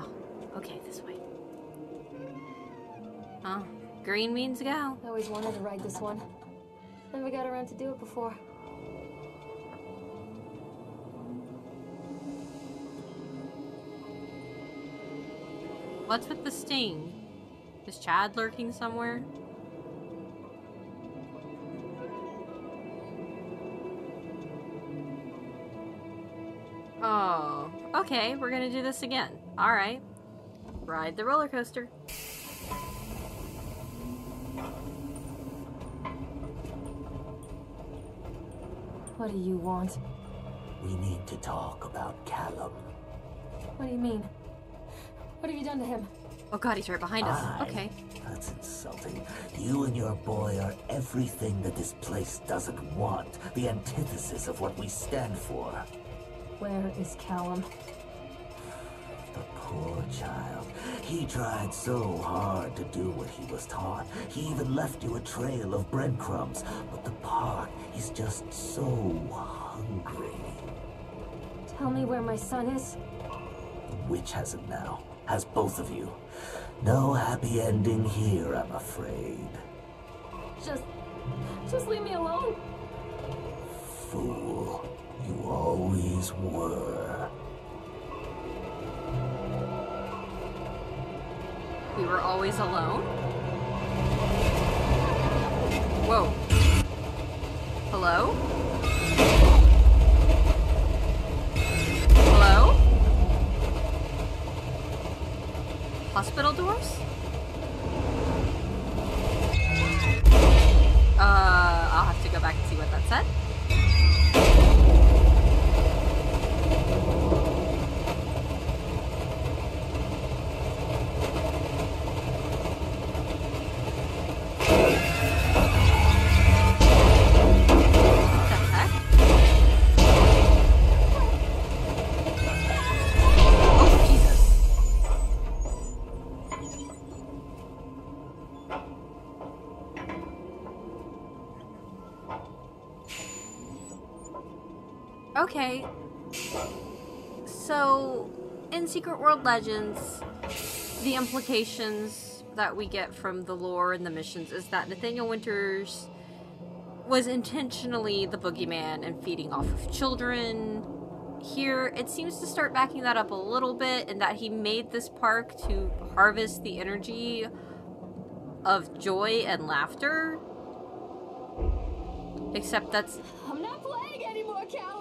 Oh, okay, this way. Oh, green means go. I always wanted to ride this one. Never got around to do it before. What's with the sting? Is Chad lurking somewhere? Oh, okay, we're gonna do this again. All right, ride the roller coaster. What do you want? We need to talk about Callum. What do you mean? What have you done to him? Oh god, he's right behind us. I, okay. That's insulting. You and your boy are everything that this place doesn't want. The antithesis of what we stand for. Where is Callum? The poor child. He tried so hard to do what he was taught. He even left you a trail of breadcrumbs. But the park is just so hungry. Tell me where my son is. The witch has him now. Has both of you. No happy ending here, I'm afraid. Just... just leave me alone. Fool. You always were. We were always alone? Whoa. Hello? Hello? Hospital doors? Uh, I'll have to go back and see what that said. Okay, so in Secret World Legends, the implications that we get from the lore and the missions is that Nathaniel Winters was intentionally the boogeyman and feeding off of children. Here, it seems to start backing that up a little bit, and that he made this park to harvest the energy of joy and laughter. Except that's... I'm not playing anymore, Callum!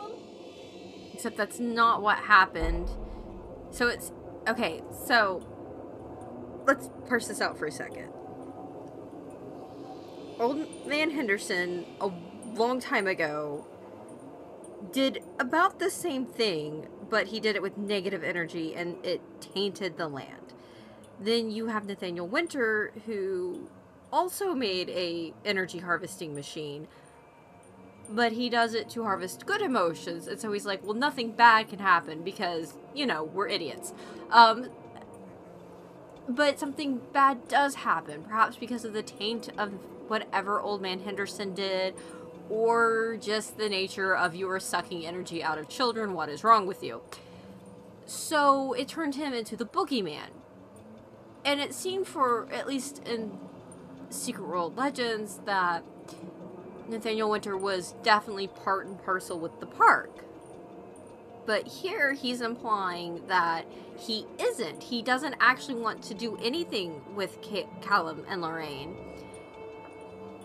Except that's not what happened. So it's... Okay, so... Let's parse this out for a second. Old Man Henderson, a long time ago, did about the same thing, but he did it with negative energy, and it tainted the land. Then you have Nathaniel Winter, who also made a energy harvesting machine, but he does it to harvest good emotions, and so he's like, well, nothing bad can happen because, you know, we're idiots. Um, but something bad does happen, perhaps because of the taint of whatever Old Man Henderson did, or just the nature of you are sucking energy out of children, what is wrong with you? So it turned him into the boogeyman. And it seemed, for at least in Secret World Legends, that Nathaniel Winter was definitely part and parcel with the park. But here he's implying that he isn't. He doesn't actually want to do anything with Callum and Lorraine.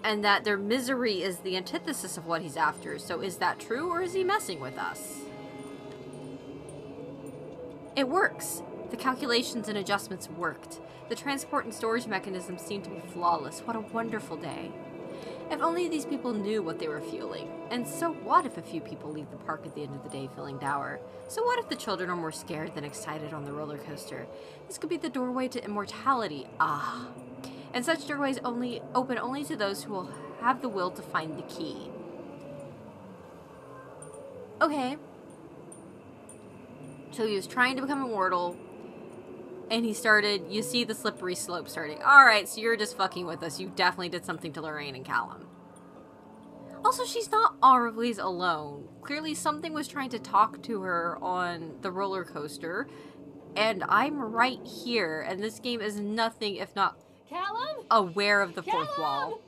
And that their misery is the antithesis of what he's after. So is that true, or is he messing with us? It works. The calculations and adjustments worked. The transport and storage mechanisms seem to be flawless. What a wonderful day. If only these people knew what they were fueling. And so what if a few people leave the park at the end of the day feeling dour? So what if the children are more scared than excited on the roller coaster? This could be the doorway to immortality. Ah. And such doorways only open only to those who will have the will to find the key. Okay. So he was trying to become immortal, and he started, you see the slippery slope starting. Alright, so you're just fucking with us. You definitely did something to Lorraine and Callum. Also, she's not always alone. Clearly something was trying to talk to her on the roller coaster. And I'm right here, and this game is nothing if not Callum? aware of the Callum? fourth wall.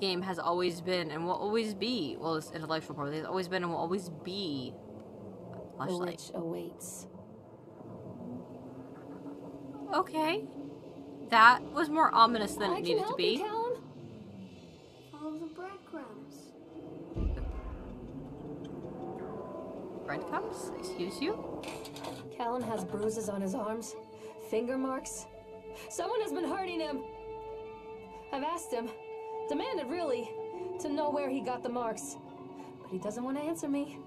game has always been and will always be, well, it's intellectual property, has always been and will always be a flashlight. Which awaits. Okay. That was more ominous than I it needed to be. You, follow the breadcrumbs. Breadcrumbs? Excuse you? Callum has bruises on his arms, finger marks. Someone has been hurting him. I've asked him, demanded really, to know where he got the marks. But he doesn't want to answer me.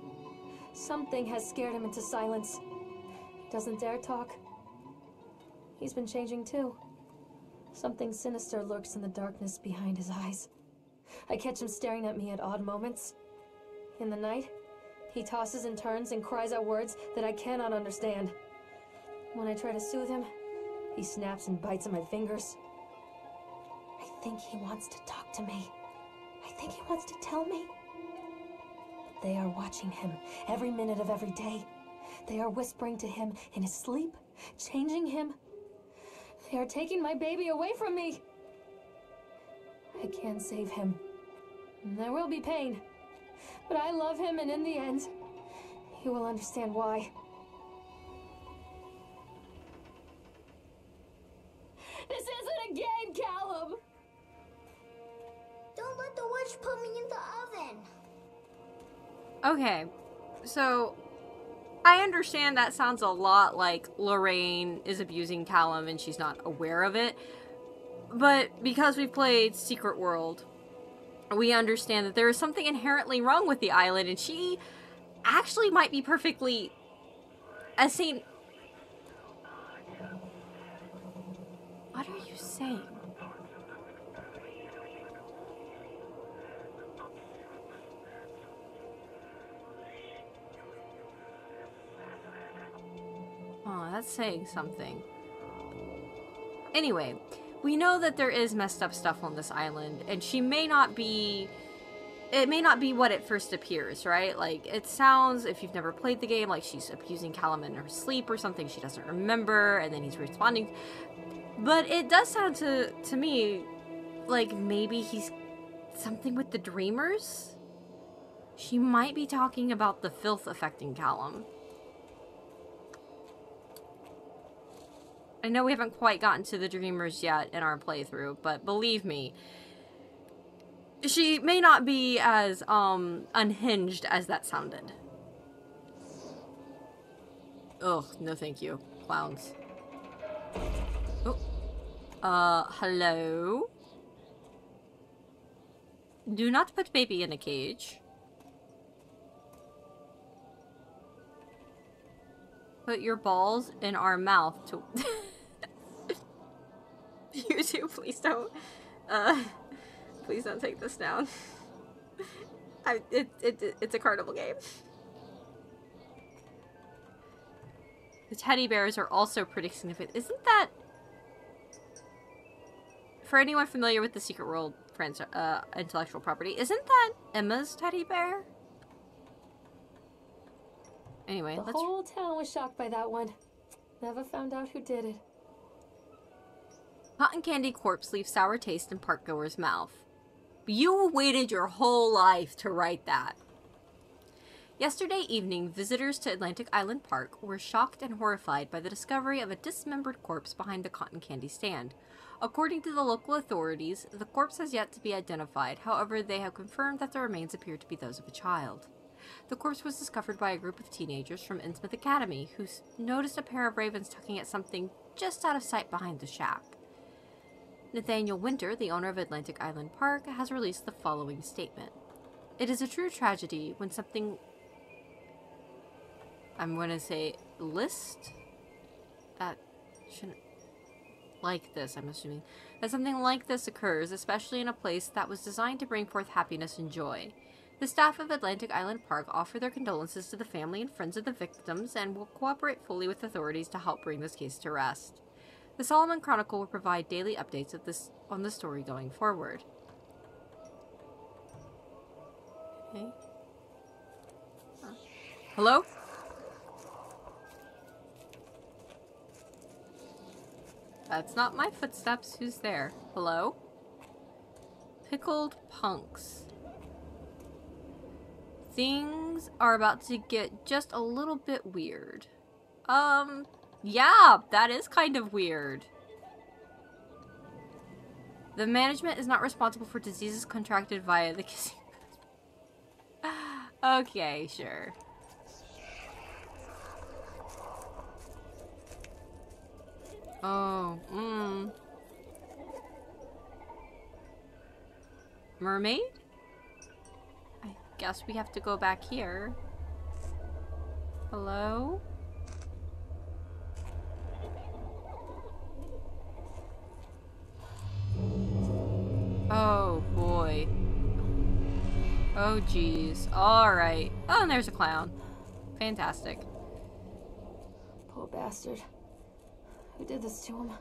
Something has scared him into silence. He doesn't dare talk. He's been changing too. Something sinister lurks in the darkness behind his eyes. I catch him staring at me at odd moments. In the night, he tosses and turns and cries out words that I cannot understand. When I try to soothe him, he snaps and bites at my fingers. I think he wants to talk to me. I think he wants to tell me. But they are watching him every minute of every day. They are whispering to him in his sleep, changing him. They are taking my baby away from me. I can't save him. There will be pain. But I love him, and in the end, he will understand why. This isn't a game, Callum! Don't let the witch put me in the oven! Okay, so I understand that sounds a lot like Lorraine is abusing Callum and she's not aware of it, but because we've played Secret World, we understand that there is something inherently wrong with the island, and she actually might be perfectly as sane. What are you saying? Oh, that's saying something. Anyway, we know that there is messed up stuff on this island, and she may not be, it may not be what it first appears, right? Like, it sounds, if you've never played the game, like she's abusing Callum in her sleep or something she doesn't remember, and then he's responding. But it does sound to, to me like maybe he's something with the dreamers? She might be talking about the filth affecting Callum. I know we haven't quite gotten to the dreamers yet in our playthrough, but believe me, she may not be as um, unhinged as that sounded. Ugh, no thank you. Clowns. Oh. Uh, hello? Do not put baby in a cage. Put your balls in our mouth to... You too, please don't. Uh, please don't take this down. I, it, it, it's a carnival game. The teddy bears are also pretty significant. Isn't that... For anyone familiar with the Secret World uh, intellectual property, isn't that Emma's teddy bear? Anyway, the let's... whole town was shocked by that one. Never found out who did it. Cotton candy corpse leaves sour taste in parkgoer's mouth. You waited your whole life to write that. Yesterday evening, visitors to Atlantic Island Park were shocked and horrified by the discovery of a dismembered corpse behind the cotton candy stand. According to the local authorities, the corpse has yet to be identified. However, they have confirmed that the remains appear to be those of a child. The corpse was discovered by a group of teenagers from Innsmouth Academy, who noticed a pair of ravens tugging at something just out of sight behind the shack. Nathaniel Winter, the owner of Atlantic Island Park, has released the following statement. It is a true tragedy when something... I'm going to say list? That shouldn't... Like this, I'm assuming. That something like this occurs, especially in a place that was designed to bring forth happiness and joy. The staff of Atlantic Island Park offer their condolences to the family and friends of the victims and will cooperate fully with authorities to help bring this case to rest. The Solomon Chronicle will provide daily updates of this on the story going forward. Okay. Huh. Hello? That's not my footsteps. Who's there? Hello? Pickled punks. Things are about to get just a little bit weird. Um, yeah, that is kind of weird. The management is not responsible for diseases contracted via the kissing. Okay, sure. Oh, mmm. Mermaid? I guess we have to go back here. Hello? Oh, boy. Oh, geez. Alright. Oh, and there's a clown. Fantastic. Poor bastard. Who did this to him?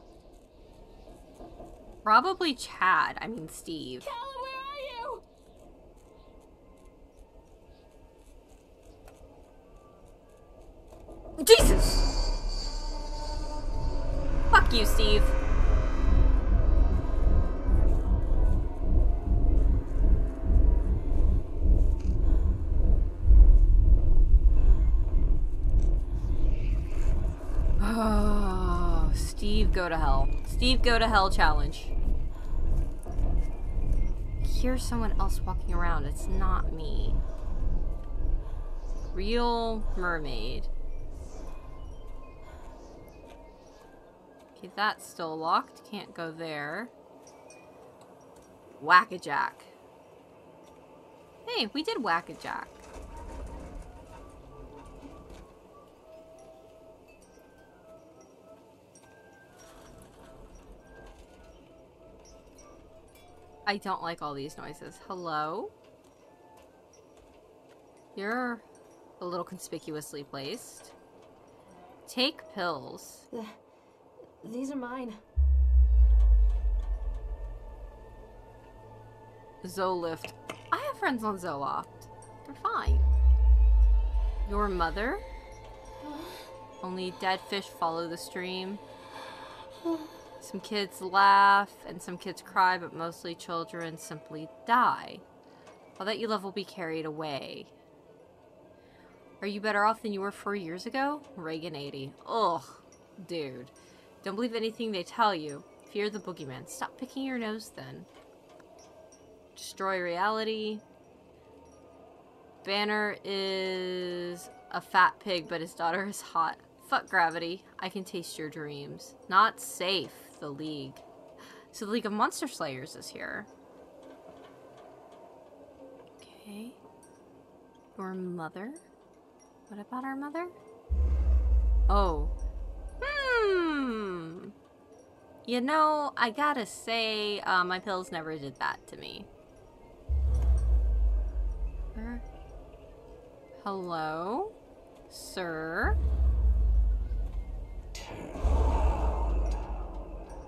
Probably Chad. I mean, Steve. Callum, where are you? Jesus! Fuck you, Steve. Oh, Steve, go to hell. Steve, go to hell challenge. Here's someone else walking around. It's not me. Real mermaid. Okay, that's still locked. Can't go there. Whack-a-Jack. Hey, we did Whack-a-Jack. I don't like all these noises. Hello? You're a little conspicuously placed. Take pills. The, these are mine. Zoloft. I have friends on Zoloft. They're fine. Your mother? Only dead fish follow the stream. Some kids laugh, and some kids cry, but mostly children simply die. All that you love will be carried away. Are you better off than you were four years ago? Reagan eighty. Ugh, dude. Don't believe anything they tell you. Fear the boogeyman. Stop picking your nose, then. Destroy reality. Banner is a fat pig, but his daughter is hot. Fuck gravity. I can taste your dreams. Not safe. The League. So the League of Monster Slayers is here. Okay. Your mother? What about our mother? Oh. Hmm. You know, I gotta say, uh, my pills never did that to me. Hello? Sir?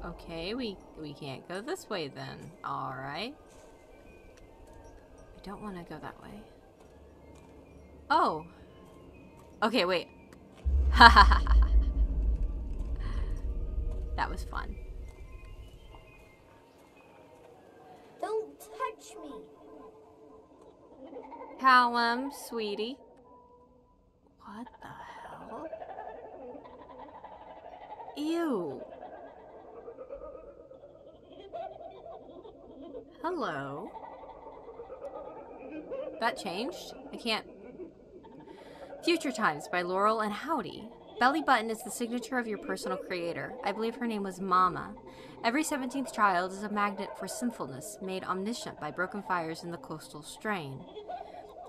Okay, we, we can't go this way then. Alright. I don't want to go that way. Oh! Okay, wait. Ha ha ha ha. That was fun. Don't touch me! Callum, sweetie. What the hell? Ew! Hello. That changed? I can't. Future Times by Laurel and Howdy. Belly button is the signature of your personal creator. I believe her name was Mama. Every seventeenth child is a magnet for sinfulness, made omniscient by broken fires in the coastal strain.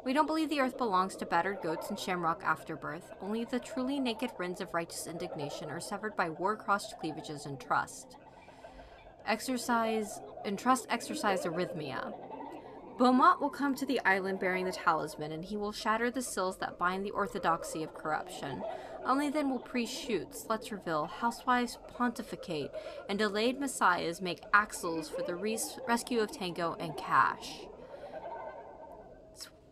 We don't believe the earth belongs to battered goats and shamrock afterbirth. Only the truly naked winds of righteous indignation are severed by war-crossed cleavages and trust. Exercise and trust exercise arrhythmia. Beaumont will come to the island bearing the talisman, and he will shatter the sills that bind the orthodoxy of corruption. Only then will priests shoot, sluts reveal, housewives pontificate, and delayed messiahs make axles for the res rescue of Tango and Cash.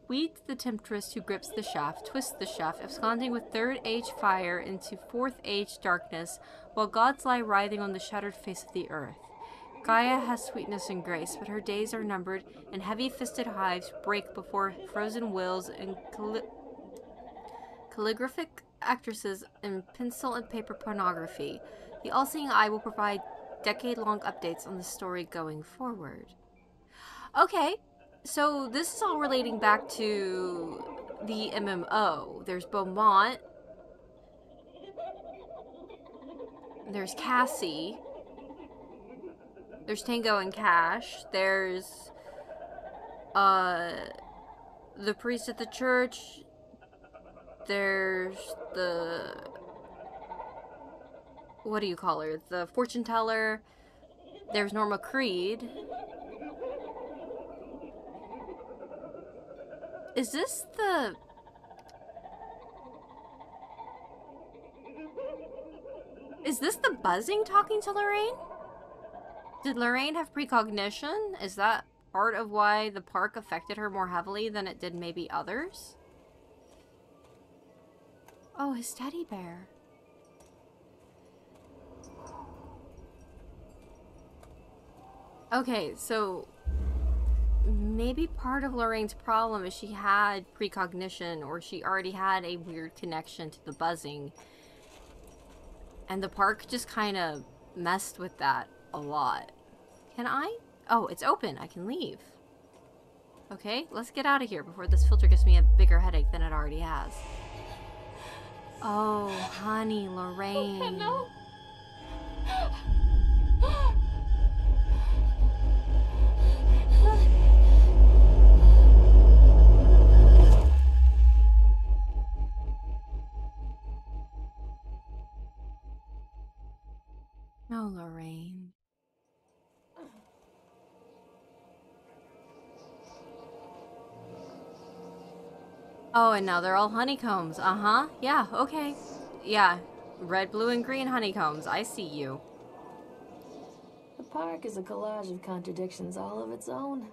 Sweet the temptress who grips the shaft, twists the shaft, absconding with third age fire into fourth age darkness, while gods lie writhing on the shattered face of the earth. Gaia has sweetness and grace, but her days are numbered, and heavy-fisted hives break before frozen wills, and calli calligraphic actresses in pencil and paper pornography. The all-seeing eye will provide decade-long updates on the story going forward. Okay, so this is all relating back to the M M O. There's Beaumont. There's Cassie. There's Tango and Cash. There's uh, the priest at the church. There's the... What do you call her? The fortune teller. There's Norma Creed. Is this the... Is this the buzzing talking to Lorraine? Did Lorraine have precognition? Is that part of why the park affected her more heavily than it did maybe others? Oh, his teddy bear. Okay, so maybe part of Lorraine's problem is she had precognition, or she already had a weird connection to the buzzing. And the park just kind of messed with that a lot. Can I? Oh, it's open. I can leave. Okay, let's get out of here before this filter gives me a bigger headache than it already has. Oh, honey, Lorraine. Oh, no. No, Lorraine. Oh, and now they're all honeycombs. Uh-huh. Yeah, okay. Yeah. Red, blue, and green honeycombs. I see you. The park is a collage of contradictions all of its own.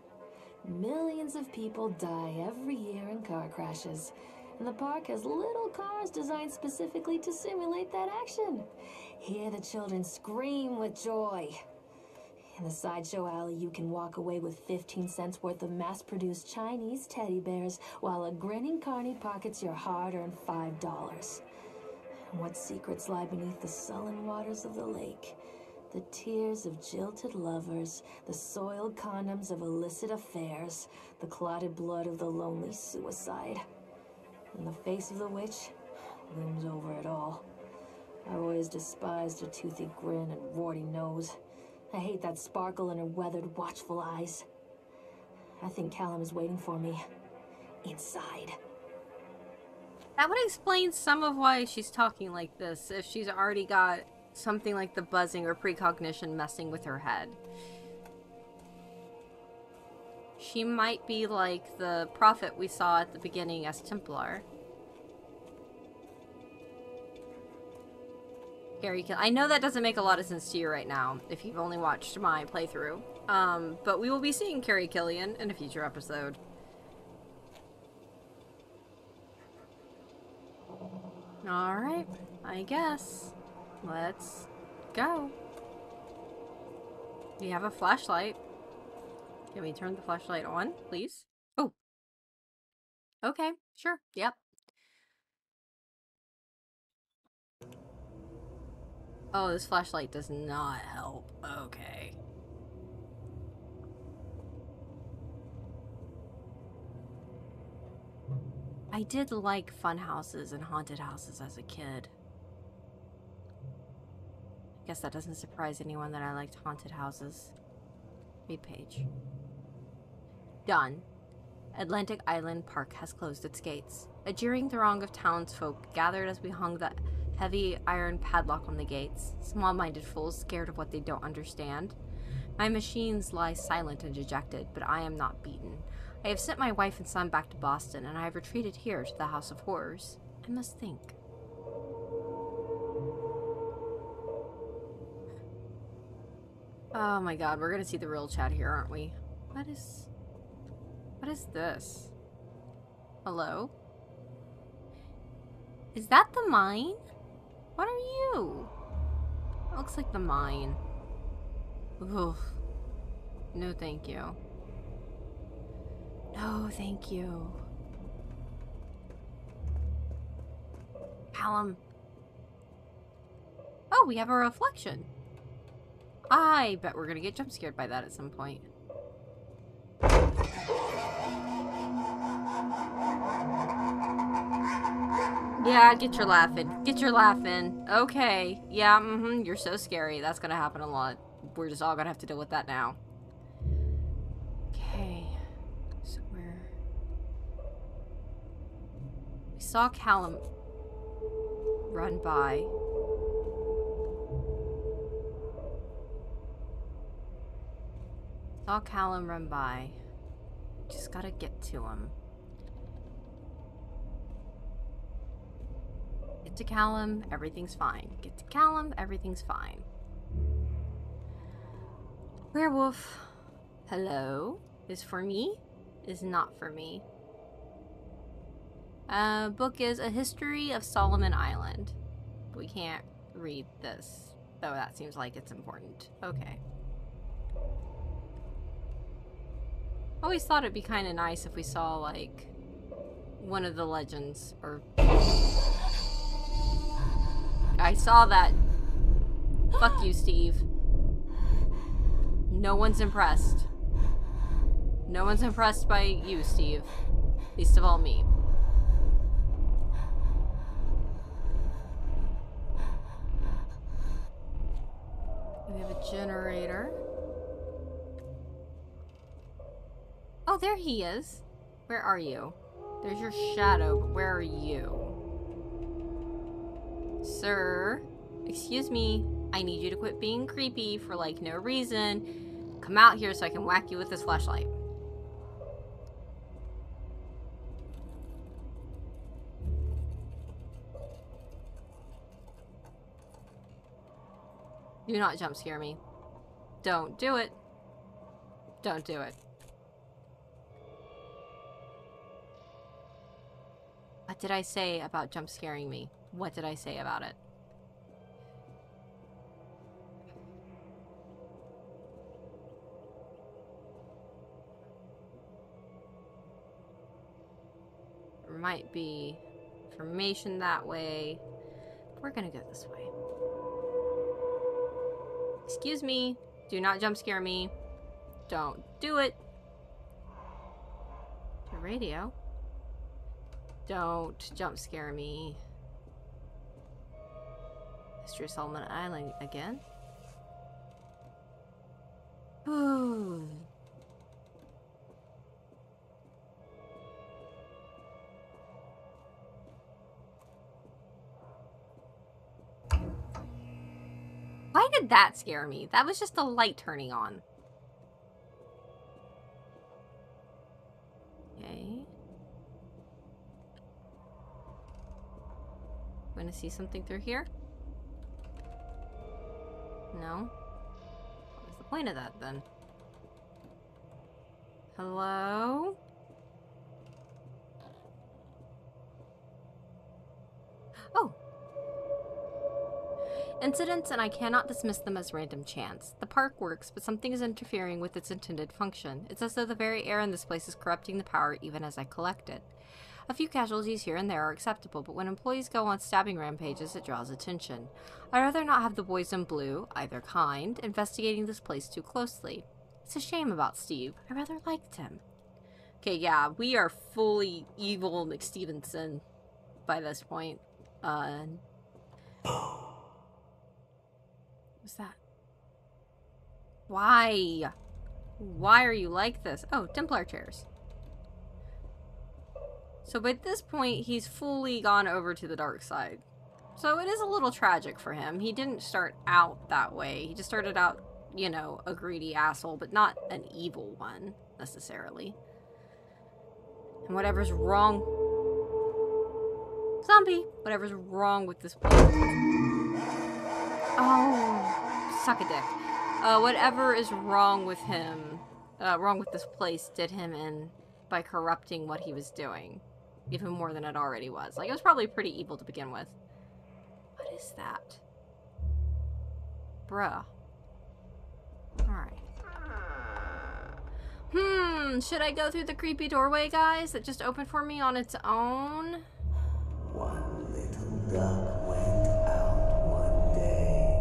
Millions of people die every year in car crashes. And the park has little cars designed specifically to simulate that action. Here the children scream with joy. In the Sideshow Alley, you can walk away with fifteen cents worth of mass-produced Chinese teddy bears, while a grinning carny pockets your hard-earned five dollars. And what secrets lie beneath the sullen waters of the lake? The tears of jilted lovers, the soiled condoms of illicit affairs, the clotted blood of the lonely suicide. And the face of the witch looms over it all. I always despised her toothy grin and warty nose. I hate that sparkle in her weathered, watchful eyes. I think Callum is waiting for me. Inside. That would explain some of why she's talking like this, if she's already got something like the buzzing or precognition messing with her head. She might be like the prophet we saw at the beginning as Templar. Gary Kill. I know that doesn't make a lot of sense to you right now, if you've only watched my playthrough. Um, but we will be seeing Carrie Killian in a future episode. Alright, I guess. Let's go. We have a flashlight. Can we turn the flashlight on, please? Oh. Okay, sure. Yep. Oh, this flashlight does not help. Okay. I did like fun houses and haunted houses as a kid. I guess that doesn't surprise anyone that I liked haunted houses. Read page. Done. Atlantic Island Park has closed its gates. A jeering throng of townsfolk gathered as we hung the heavy iron padlock on the gates. Small-minded fools scared of what they don't understand. My machines lie silent and dejected, but I am not beaten. I have sent my wife and son back to Boston, and I have retreated here to the House of Horrors. I must think. Oh my god, we're gonna see the real Chad here, aren't we? What is... What is this? Hello? Is that the mine? What are you? It looks like the mine. Ugh. No, thank you. No, thank you. Callum. Oh, we have a reflection. I bet we're gonna get jump scared by that at some point. Yeah, get your laughing. Get your laughing. Okay. Yeah, mm-hmm. You're so scary. That's gonna happen a lot. We're just all gonna have to deal with that now. Okay. So we're... We saw Callum run by. Saw Callum run by. Just gotta get to him. Get to Callum, everything's fine. Get to Callum, everything's fine. Werewolf. Hello. Is for me? Is not for me. Uh, book is A History of Solomon Island. We can't read this, though that seems like it's important. Okay. Always thought it'd be kind of nice if we saw, like, one of the legends, or... I saw that. Fuck you, Steve. No one's impressed. No one's impressed by you, Steve. Least of all me. We have a generator. Oh, there he is. Where are you? There's your shadow, but where are you? Sir, excuse me. I need you to quit being creepy for, like, no reason. Come out here so I can whack you with this flashlight. Do not jump scare me. Don't do it. Don't do it. What did I say about jump scaring me? What did I say about it? There might be information that way. We're gonna go this way. Excuse me. Do not jump scare me. Don't do it. The radio. Don't jump scare me. History of Solomon Island again. Ooh. Why did that scare me? That was just the light turning on. Gonna see something through here? No? What was the point of that then? Hello? Oh! Incidents, and I cannot dismiss them as random chance. The park works, but something is interfering with its intended function. It's as though the very air in this place is corrupting the power even as I collect it. A few casualties here and there are acceptable, but when employees go on stabbing rampages, it draws attention. I'd rather not have the boys in blue, either kind, investigating this place too closely. It's a shame about Steve. I rather liked him. Okay, yeah, we are fully evil McStevenson by this point. Uh... What's that? Why? Why are you like this? Oh, Templar chairs. So by this point, he's fully gone over to the dark side. So it is a little tragic for him. He didn't start out that way. He just started out, you know, a greedy asshole, but not an evil one, necessarily. And whatever's wrong... Zombie! Whatever's wrong with this place... Oh, suck a dick. Uh, whatever is wrong with him, uh, wrong with this place did him in by corrupting what he was doing. Even more than it already was. Like, it was probably pretty evil to begin with. What is that? Bruh. Alright. Hmm, should I go through the creepy doorway, guys, that just opened for me on its own? One little duck went out one day.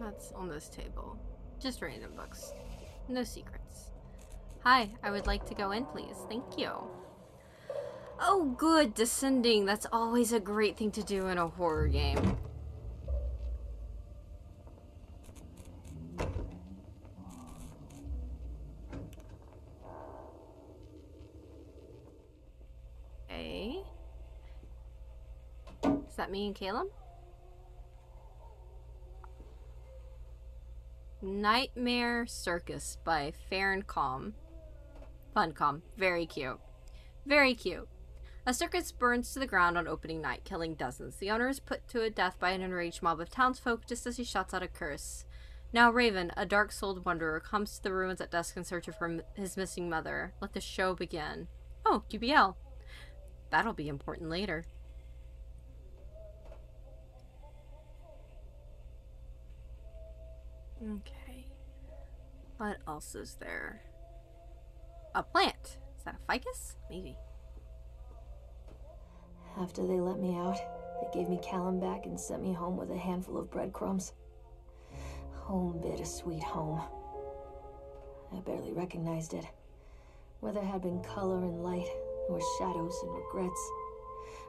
That's on this table. Just random books. No secrets. Hi, I would like to go in, please. Thank you. Oh, good. Descending. That's always a great thing to do in a horror game. Okay. Is that me and Callum? Nightmare Circus by Fair and Calm. Funcom. Very cute. Very cute. A circus burns to the ground on opening night, killing dozens. The owner is put to death by an enraged mob of townsfolk just as he shouts out a curse. Now Raven, a dark-souled wanderer, comes to the ruins at dusk in search of her, his missing mother. Let the show begin. Oh, Q B L. That'll be important later. Okay. What else is there? A plant. Is that a ficus? Maybe. After they let me out, they gave me Callum back and sent me home with a handful of breadcrumbs. Home, bittersweet home. I barely recognized it. Where there had been color and light, there were shadows and regrets.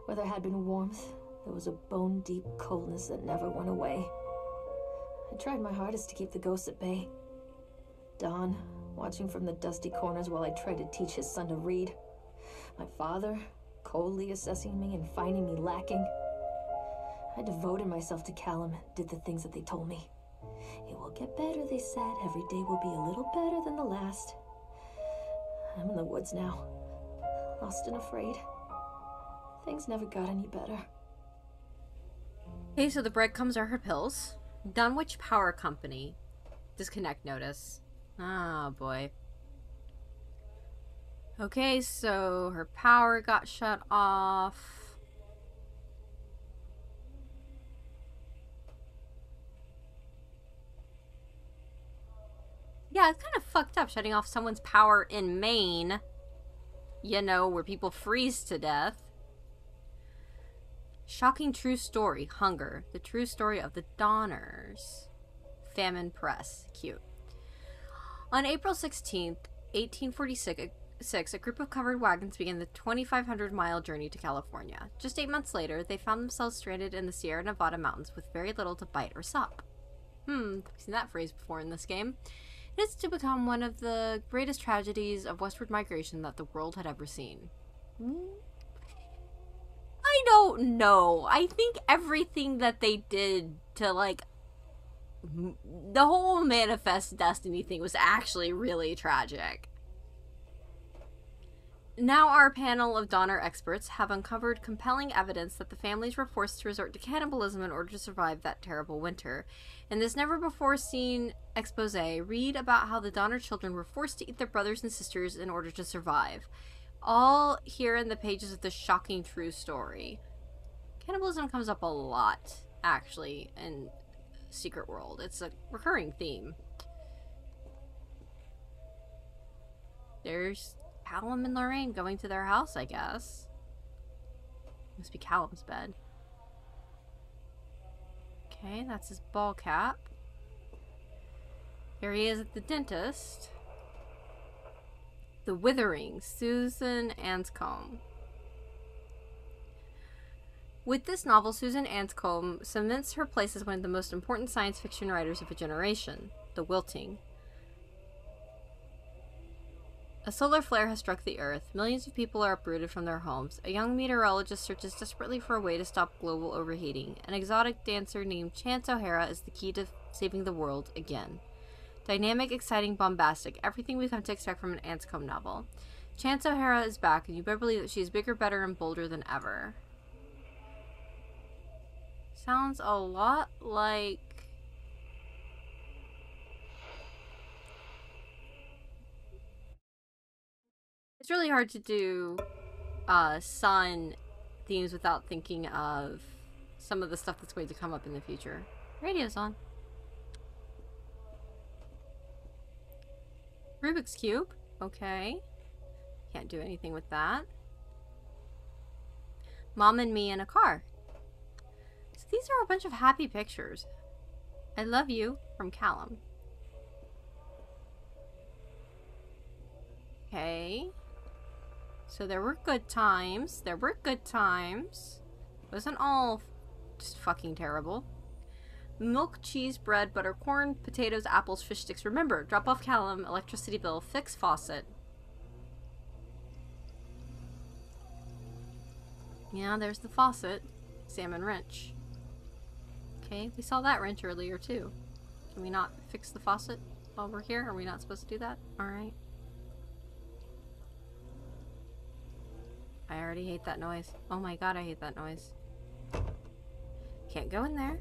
Where there had been warmth, there was a bone-deep coldness that never went away. I tried my hardest to keep the ghosts at bay. Don, watching from the dusty corners while I tried to teach his son to read. My father, coldly assessing me and finding me lacking. I devoted myself to Callum and did the things that they told me. It will get better, they said. Every day will be a little better than the last. I'm in the woods now, lost and afraid. Things never got any better. Okay, so the breadcrumbs are her pills. Dunwich Power Company. Disconnect notice. Oh boy. Okay, so her power got shut off. Yeah, it's kind of fucked up shutting off someone's power in Maine. You know, where people freeze to death. Shocking true story, hunger. The true story of the Donners. Famine Press. Cute. On April sixteenth, eighteen forty-six, a group of covered wagons began the twenty-five hundred mile journey to California. Just eight months later, they found themselves stranded in the Sierra Nevada mountains with very little to bite or sup. Hmm, I've seen that phrase before in this game. It is to become one of the greatest tragedies of westward migration that the world had ever seen. Hmm? I don't know. I think everything that they did to, like, m the whole Manifest Destiny thing was actually really tragic. Now our panel of Donner experts have uncovered compelling evidence that the families were forced to resort to cannibalism in order to survive that terrible winter. In this never-before-seen expose, read about how the Donner children were forced to eat their brothers and sisters in order to survive. All here in the pages of the shocking true story. Cannibalism comes up a lot, actually, in Secret World. It's a recurring theme. There's Callum and Lorraine going to their house, I guess. Must be Callum's bed. Okay, that's his ball cap. Here he is at the dentist. The Withering, Susan Anscombe. With this novel, Susan Anscombe cements her place as one of the most important science fiction writers of a generation, The Wilting. A solar flare has struck the Earth. Millions of people are uprooted from their homes. A young meteorologist searches desperately for a way to stop global overheating. An exotic dancer named Chance O'Hara is the key to saving the world again. Dynamic, exciting, bombastic, everything we come to expect from an Anscombe novel. Chance O'Hara is back, and you better believe that she is bigger, better, and bolder than ever. Sounds a lot like really hard to do uh, sun themes without thinking of some of the stuff that's going to come up in the future. Radio's on. Rubik's Cube. Okay. Can't do anything with that. Mom and me in a car. So these are a bunch of happy pictures. I love you from Callum. Okay. So there were good times. There were good times. Wasn't all just fucking terrible. Milk, cheese, bread, butter, corn, potatoes, apples, fish sticks. Remember, drop off Callum, electricity bill, fix faucet. Yeah, there's the faucet. Salmon wrench. Okay, we saw that wrench earlier too. Can we not fix the faucet while we're here? Are we not supposed to do that? Alright. I already hate that noise. Oh my god, I hate that noise. Can't go in there.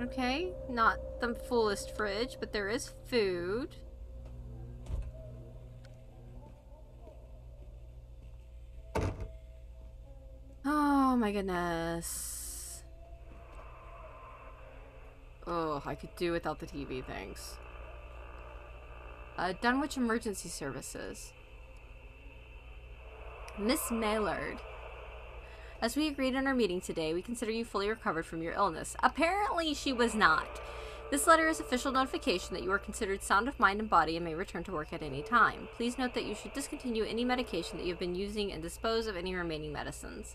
Okay, not the fullest fridge, but there is food. Oh my goodness. Oh, I could do without the T V, thanks. Uh, Dunwich Emergency Services. Miss Maillard. As we agreed in our meeting today, we consider you fully recovered from your illness. Apparently, she was not. This letter is official notification that you are considered sound of mind and body and may return to work at any time. Please note that you should discontinue any medication that you have been using and dispose of any remaining medicines.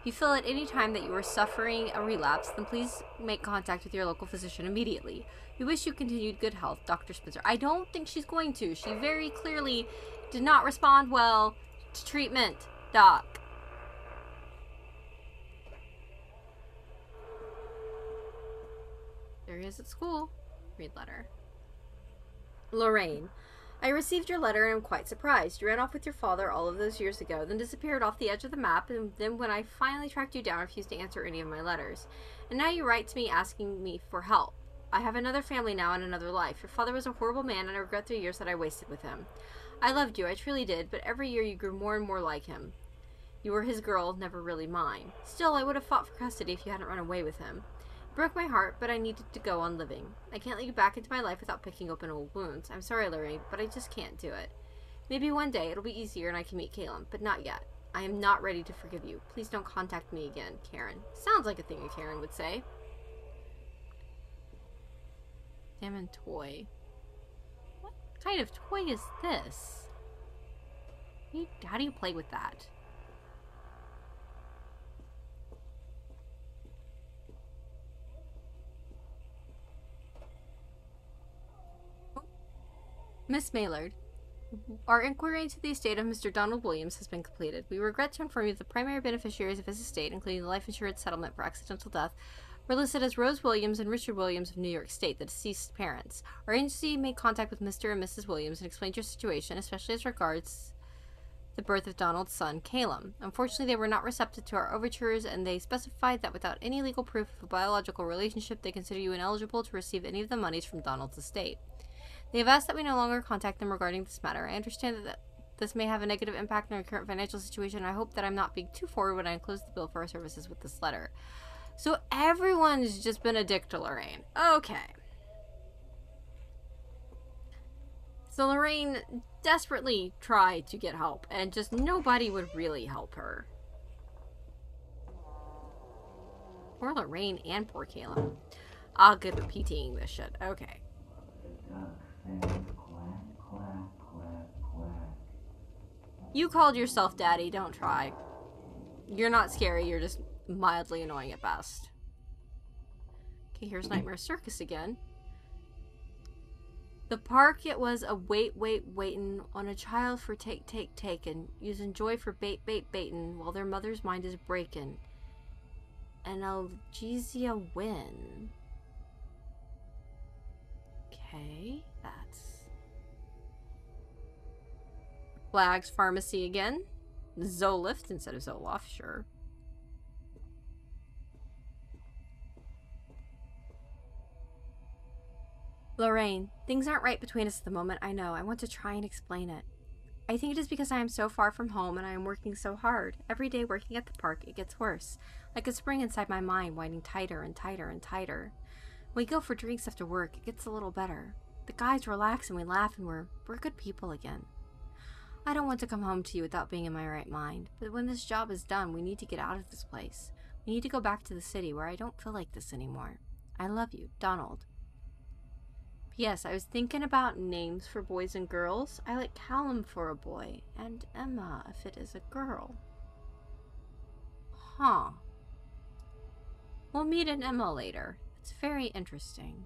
If you feel at any time that you are suffering a relapse, then please make contact with your local physician immediately. We wish you continued good health, Doctor Spencer. I don't think she's going to. She very clearly did not respond well to treatment, Doc. There he is at school. Read letter. Lorraine, I received your letter and am quite surprised. You ran off with your father all of those years ago, then disappeared off the edge of the map, and then when I finally tracked you down, refused to answer any of my letters. And now you write to me asking me for help. I have another family now and another life. Your father was a horrible man, and I regret the years that I wasted with him. I loved you, I truly did, but every year you grew more and more like him. You were his girl, never really mine. Still, I would have fought for custody if you hadn't run away with him. It broke my heart, but I needed to go on living. I can't let you back into my life without picking open old wounds. I'm sorry, Larry, but I just can't do it. Maybe one day it'll be easier and I can meet Caleb, but not yet. I am not ready to forgive you. Please don't contact me again, Karen. Sounds like a thing a Karen would say. Salmon toy. What kind of toy is this? You, how do you play with that? Miss Maillard, our inquiry into the estate of Mister Donald Williams has been completed. We regret to inform you that the primary beneficiaries of his estate, including the life insurance settlement for accidental death, were listed as Rose Williams and Richard Williams of New York State, the deceased parents. Our agency made contact with Mister and Missus Williams and explained your situation, especially as regards the birth of Donald's son, Caleb. Unfortunately, they were not receptive to our overtures, and they specified that without any legal proof of a biological relationship, they consider you ineligible to receive any of the monies from Donald's estate. They have asked that we no longer contact them regarding this matter. I understand that this may have a negative impact on our current financial situation. I hope that I'm not being too forward when I enclose the bill for our services with this letter. So everyone's just been a dick to Lorraine. Okay. So Lorraine desperately tried to get help, and just nobody would really help her. Poor Lorraine and poor Caleb. I'll get to PTing this shit. Okay. You called yourself daddy, don't try. You're not scary, you're just mildly annoying at best. Okay, here's Nightmare Circus again. The park, it was a wait, wait, waitin' on a child for take, take, takin', using joy for bait, bait, baitin' while their mother's mind is breakin'. And Algesia win. Okay, that's Flags Pharmacy again. Zoloft instead of Zoloft, sure. Lorraine, things aren't right between us at the moment, I know. I want to try and explain it. I think it is because I am so far from home and I am working so hard. Every day working at the park, it gets worse. Like a spring inside my mind, winding tighter and tighter and tighter. When we go for drinks after work, it gets a little better. The guys relax and we laugh and we're, we're good people again. I don't want to come home to you without being in my right mind. But when this job is done, we need to get out of this place. We need to go back to the city where I don't feel like this anymore. I love you, Donald. Yes, I was thinking about names for boys and girls. I like Callum for a boy, and Emma if it is a girl. Huh. We'll meet an Emma later. It's very interesting.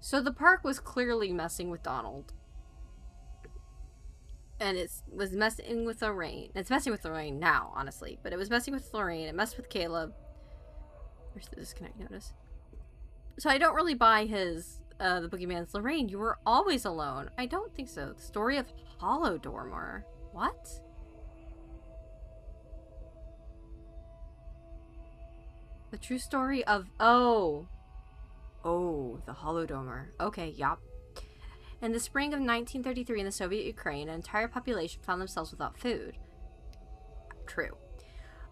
So the park was clearly messing with Donald. And it was messing with Lorraine. It's messing with Lorraine now, honestly. But it was messing with Lorraine. It messed with Caleb. Where's the disconnect notice? So I don't really buy his, uh, the boogeyman's Lorraine. You were always alone. I don't think so. The story of Holodormer. What? The true story of, oh. Oh, the Holodormer. Okay, yup. In the spring of nineteen thirty-three in the Soviet Ukraine, an entire population found themselves without food. True.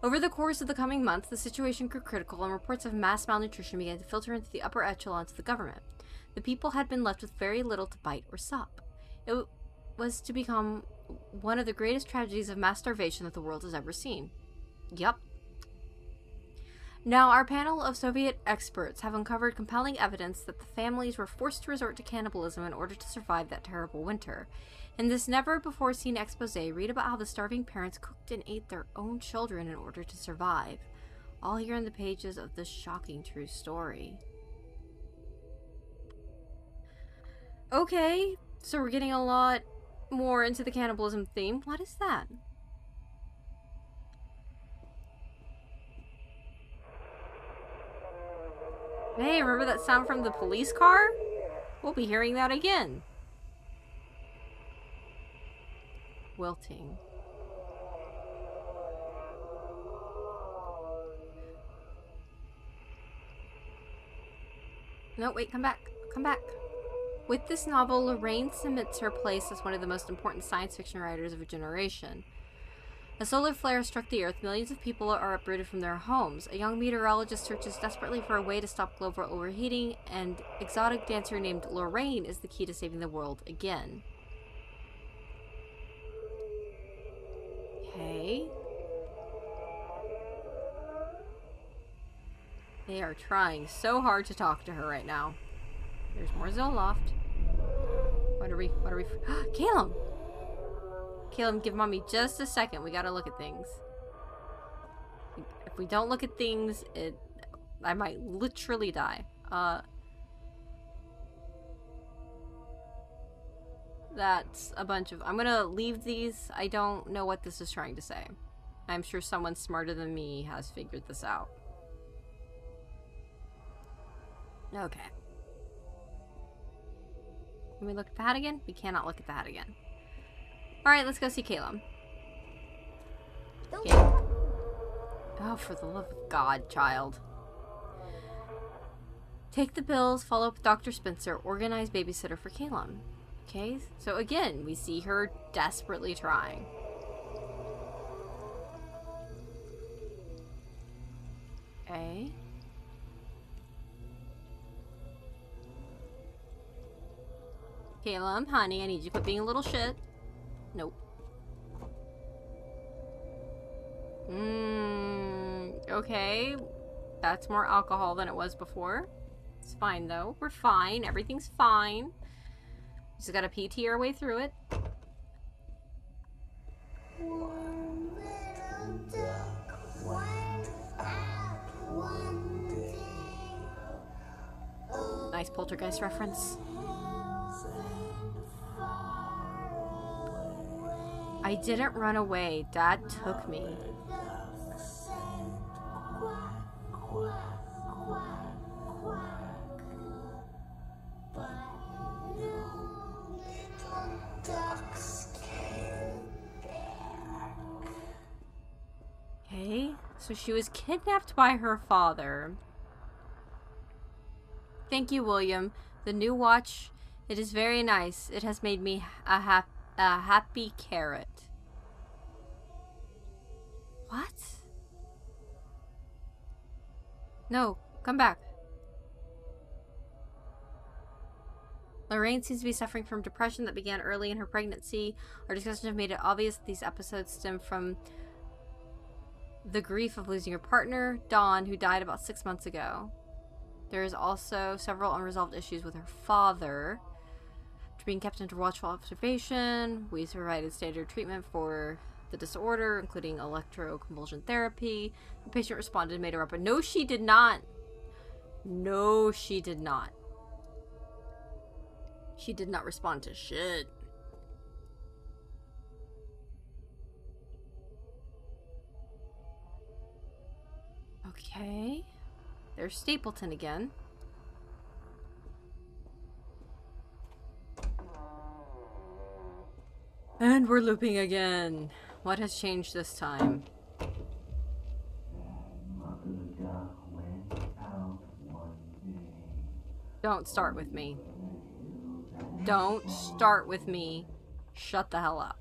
Over the course of the coming months, the situation grew critical and reports of mass malnutrition began to filter into the upper echelons of the government. The people had been left with very little to bite or sup. It was to become one of the greatest tragedies of mass starvation that the world has ever seen. Yup. Now, our panel of Soviet experts have uncovered compelling evidence that the families were forced to resort to cannibalism in order to survive that terrible winter. In this never-before-seen expose, read about how the starving parents cooked and ate their own children in order to survive. All here in the pages of this shocking true story. Okay, so we're getting a lot more into the cannibalism theme. What is that? Hey, remember that sound from the police car? We'll be hearing that again. Wilting. No, wait, come back. Come back. With this novel, Lorraine cements her place as one of the most important science fiction writers of a generation. A solar flare struck the Earth. Millions of people are uprooted from their homes. A young meteorologist searches desperately for a way to stop global overheating, and an exotic dancer named Lorraine is the key to saving the world again. Okay. They are trying so hard to talk to her right now. There's more Zoloft. What are we? What are we? Caleb! Caleb, give mommy just a second. We gotta look at things. If we don't look at things, it. I might literally die. Uh. That's a bunch of... I'm gonna leave these. I don't know what this is trying to say. I'm sure someone smarter than me has figured this out. Okay. Can we look at the hat again? We cannot look at the hat again. Alright, let's go see Caleb. Caleb. Oh, for the love of God, child. Take the pills, follow up with Doctor Spencer, organize babysitter for Caleb. Okay, so again, we see her desperately trying. Okay. Caleb, honey, I need you to quit being a little shit. Nope. Mmm, okay. That's more alcohol than it was before. It's fine, though. We're fine. Everything's fine. Just gotta P T our way through it. One little duck went out one day. Nice poltergeist reference. I didn't run away. Dad took me. So she was kidnapped by her father. Thank you, William. The new watch, it is very nice. It has made me a, hap a happy carrot. What? No, come back. Lorraine seems to be suffering from depression that began early in her pregnancy. Our discussions have made it obvious that these episodes stem from the grief of losing your partner, Dawn, who died about six months ago. There is also several unresolved issues with her father. After being kept under watchful observation, we provided standard treatment for the disorder, including electroconvulsion therapy. The patient responded and made a report. No, she did not. No, she did not. She did not respond to shit. Okay. There's Stapleton again. And we're looping again. What has changed this time? Don't start with me. Don't start with me. Shut the hell up.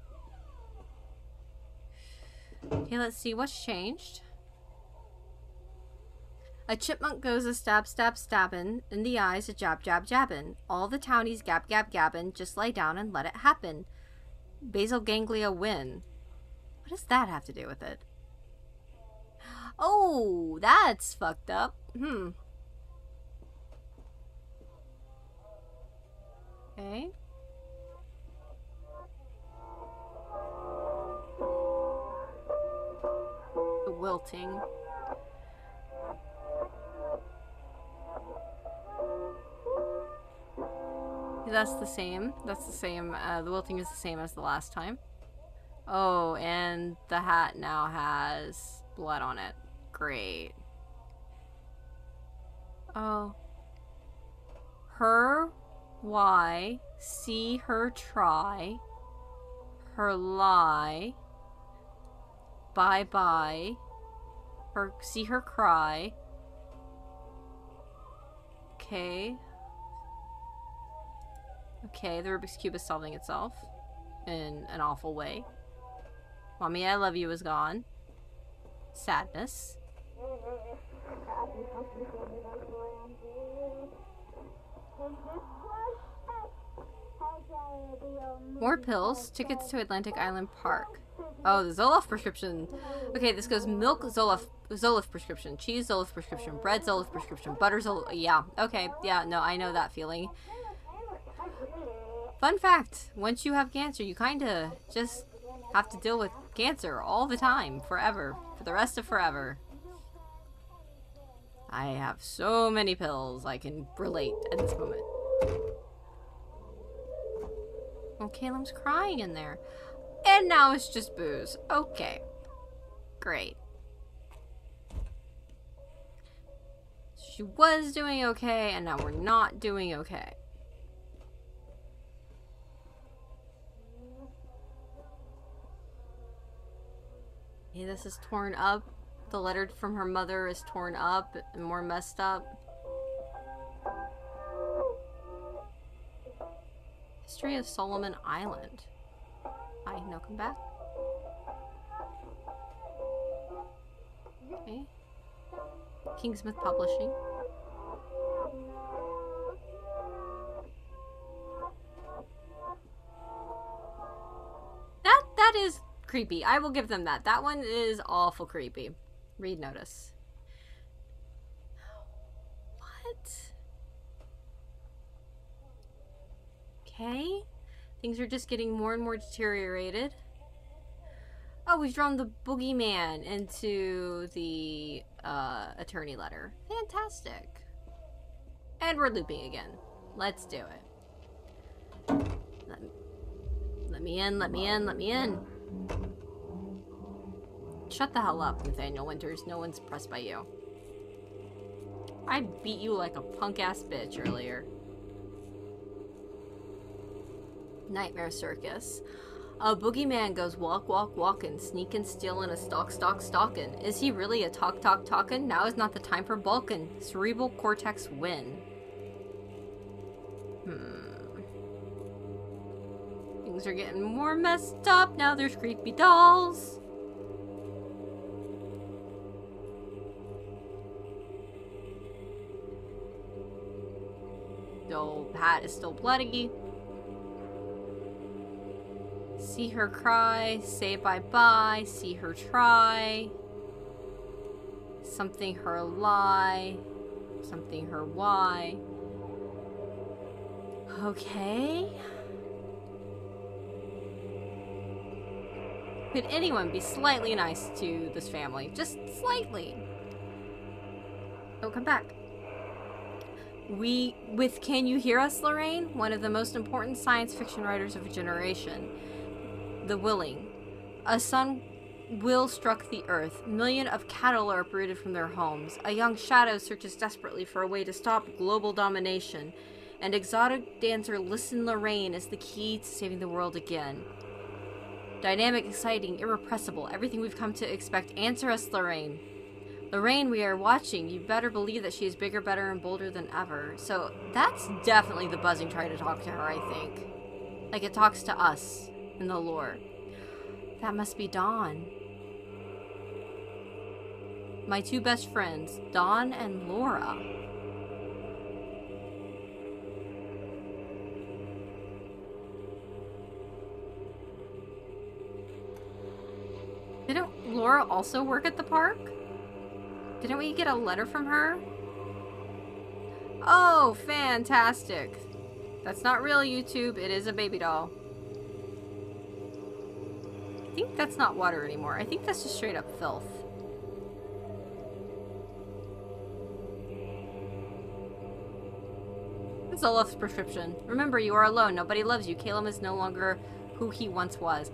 Okay, let's see what's changed. A chipmunk goes a stab stab stabbin', in the eyes a jab jab jabbin'. All the townies gab gab gabbin', just lay down and let it happen. Basal ganglia win. What does that have to do with it? Oh, that's fucked up. Hmm. Okay. The wilting. That's the same. That's the same. Uh, the wilting is the same as the last time. Oh, and the hat now has blood on it. Great. Oh. Her. Why, see her try, her lie, bye-bye, her see her cry, okay, okay, the Rubik's Cube is solving itself in an awful way, mommy I love you is gone, sadness. More pills. Tickets to Atlantic Island Park. Oh, the Zoloft prescription. Okay, this goes milk Zoloft, Zoloft prescription, cheese Zoloft prescription, bread Zoloft prescription, butter Zoloft. Yeah, okay. Yeah, no, I know that feeling. Fun fact, once you have cancer, you kind of just have to deal with cancer all the time, forever, for the rest of forever. I have so many pills I can relate at this moment. Oh, Callum's crying in there. And now it's just booze. Okay. Great. She was doing okay, and now we're not doing okay. Okay, this is torn up. The letter from her mother is torn up and more messed up. History of Solomon Island. Hi, no, come back. Okay. Kingsmith Publishing. That, that is creepy. I will give them that. That one is awful creepy. Read notice. What? Okay, things are just getting more and more deteriorated. Oh, we've drawn the boogeyman into the uh, attorney letter. Fantastic. And we're looping again. Let's do it. Let me, let me in, let me in, let me in. Shut the hell up, Nathaniel Winters. No one's impressed by you. I beat you like a punk-ass bitch earlier. Nightmare Circus. A boogeyman goes walk, walk, walkin', sneakin', stealin', a stalk, stalk, stalkin'. Is he really a talk, talk, talkin'? Now is not the time for balkin'. Cerebral cortex win. Hmm. Things are getting more messed up. Now there's creepy dolls. The old hat is still bloody. See her cry. Say bye-bye. See her try. Something her lie. Something her why. Okay. Could anyone be slightly nice to this family? Just slightly. Oh, come back. We, with Can You Hear Us, Lorraine? One of the most important science fiction writers of a generation. The Willing. A sun will struck the earth. A million of cattle are uprooted from their homes. A young shadow searches desperately for a way to stop global domination. An exotic dancer, Listen Lorraine, is the key to saving the world again. Dynamic, exciting, irrepressible. Everything we've come to expect. Answer us, Lorraine. Lorraine, we are watching. You better believe that she is bigger, better, and bolder than ever. So that's definitely the buzzing trying to talk to her, I think. Like it talks to us in the lore. That must be Dawn. My two best friends, Dawn and Laura. Didn't Laura also work at the park? Didn't we get a letter from her? Oh, fantastic. That's not real, YouTube. It is a baby doll. I think that's not water anymore. I think that's just straight up filth. It's Zoloft's prescription. Remember, you are alone. Nobody loves you. Callum is no longer who he once was.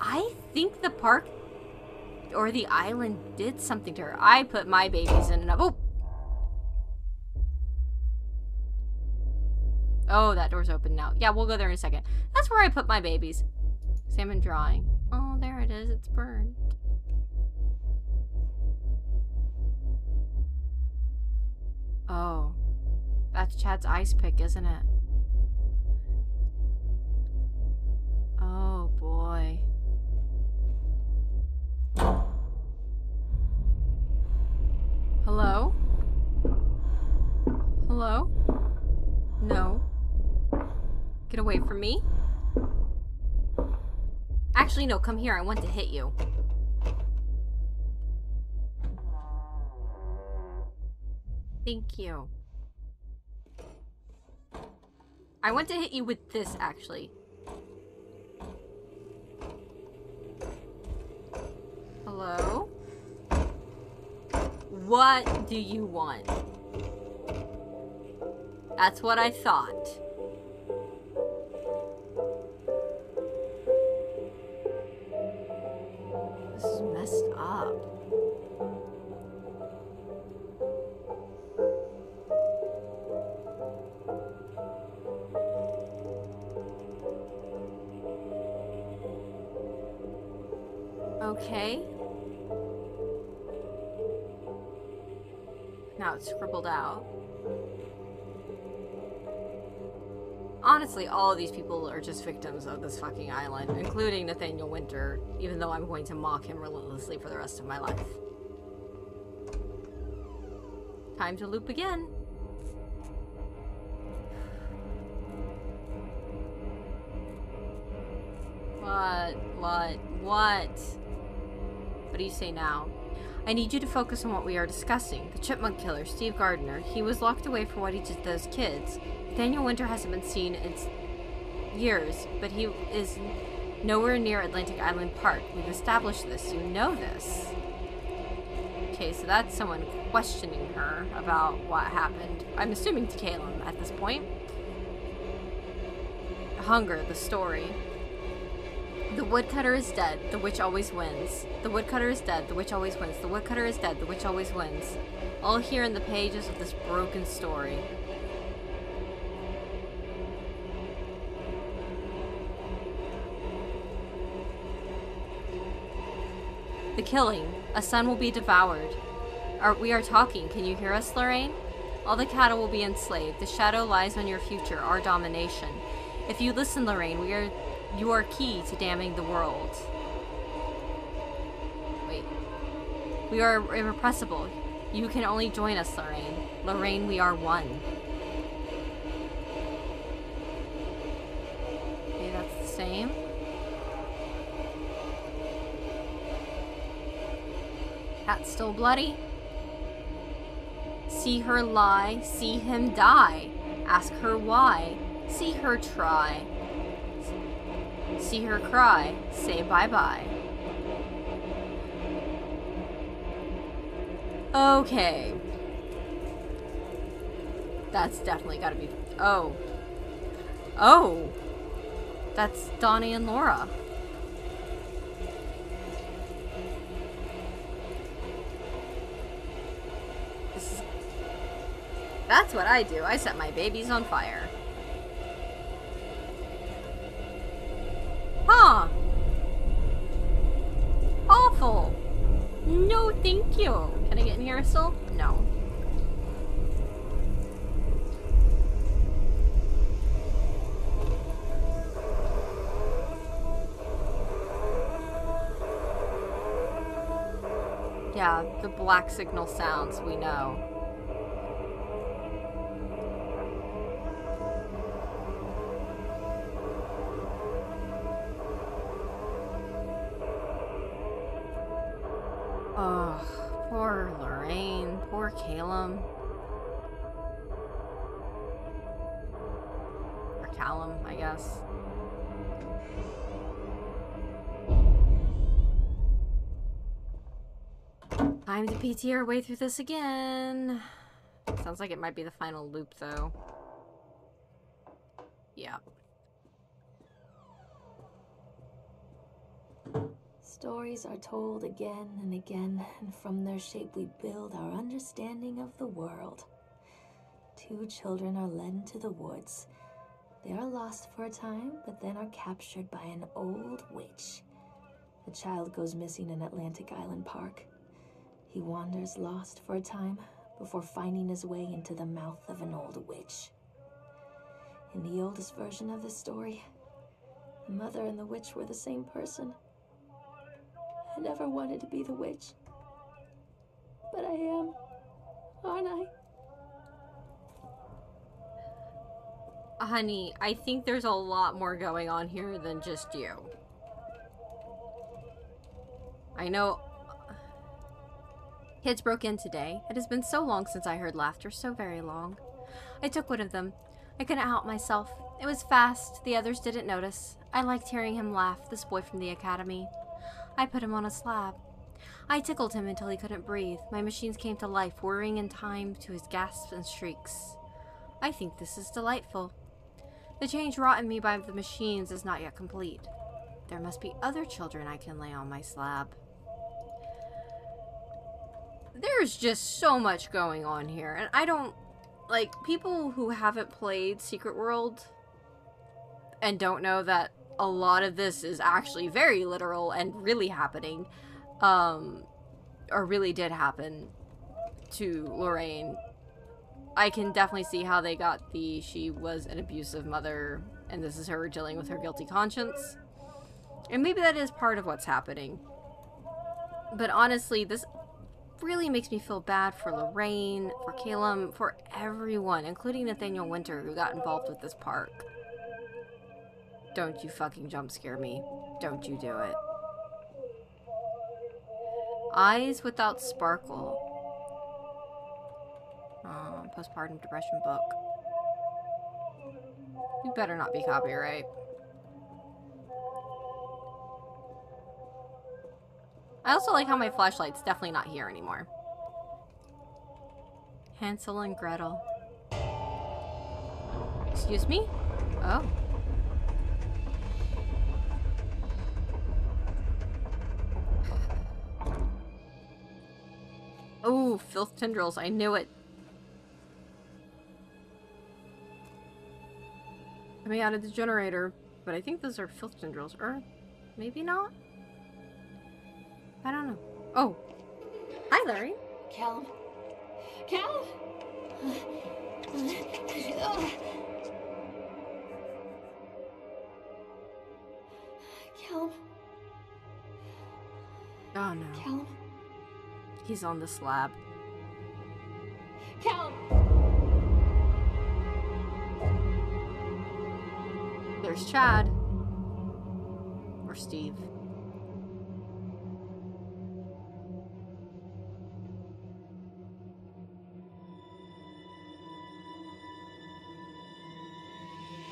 I think the park... or the island did something to her. I put my babies in an oven. Oh! Oh, that door's open now. Yeah, we'll go there in a second. That's where I put my babies. Salmon drawing. Oh, there it is. It's burned. Oh. That's Chad's ice pick, isn't it? Oh, boy. Hello? Hello? No. Get away from me. Actually, no, come here. I want to hit you. Thank you. I want to hit you with this, actually. Hello? What do you want? That's what I thought. This is messed up. Okay. Now it's scribbled out. Honestly, all of these people are just victims of this fucking island, including Nathaniel Winter, even though I'm going to mock him relentlessly for the rest of my life. Time to loop again. What? What? What? What do you say now? I need you to focus on what we are discussing. The chipmunk killer, Steve Gardner. He was locked away for what he did to those kids. Nathaniel Winter hasn't been seen in years, but he is nowhere near Atlantic Island Park. We've established this. You know this. Okay, so that's someone questioning her about what happened. I'm assuming to Callum at this point. Hunger, the story. The woodcutter is dead. The witch always wins. The woodcutter is dead. The witch always wins. The woodcutter is dead. The witch always wins. All here in the pages of this broken story. The killing. A son will be devoured. Are we are talking. Can you hear us, Lorraine? All the cattle will be enslaved. The shadow lies on your future, our domination. If you listen, Lorraine, we are your key to damning the world. Wait. We are irrepressible. You can only join us, Lorraine. Lorraine, we are one. Maybe that's the same. Cat's still bloody. See her lie, see him die. Ask her why, see her try. See her cry, say bye-bye. Okay. That's definitely gotta be... Oh. Oh! That's Donnie and Laura. This is... That's what I do. I set my babies on fire. Huh. Awful. No, thank you. Can I get in here still? No. Yeah, the black signal sounds, we know. Callum. Or Callum, I guess. Time to P T our way through this again. Sounds like it might be the final loop, though. Yeah. Stories are told again and again, and from their shape we build our understanding of the world. Two children are led to the woods. They are lost for a time, but then are captured by an old witch. The child goes missing in Atlantic Island Park. He wanders lost for a time, before finding his way into the mouth of an old witch. In the oldest version of this story, the mother and the witch were the same person. I never wanted to be the witch, but I am, aren't I? Honey, I think there's a lot more going on here than just you. I know. Kids broke in today. It has been so long since I heard laughter, so very long. I took one of them. I couldn't help myself. It was fast. The others didn't notice. I liked hearing him laugh, this boy from the academy. I put him on a slab. I tickled him until he couldn't breathe. My machines came to life, whirring in time to his gasps and shrieks. I think this is delightful. The change wrought in me by the machines is not yet complete. There must be other children I can lay on my slab. There's just so much going on here, and I don't... Like, people who haven't played Secret World and don't know that a lot of this is actually very literal and really happening, um, or really did happen to Lorraine. I can definitely see how they got the she was an abusive mother and this is her dealing with her guilty conscience. And maybe that is part of what's happening. But honestly, this really makes me feel bad for Lorraine, for Callum, for everyone, including Nathaniel Winter, who got involved with this park. Don't you fucking jump scare me. Don't you do it. Eyes Without Sparkle. Oh, postpartum depression book. You better not be copyright. I also like how my flashlight's definitely not here anymore. Hansel and Gretel. Excuse me? Oh. Oh, filth tendrils. I knew it. Coming out of the generator. But I think those are filth tendrils. Or maybe not? I don't know. Oh. Hi, Larry. Callum. Callum? Callum. Oh no. Callum. He's on the slab. Callum. There's Chad. Or Steve.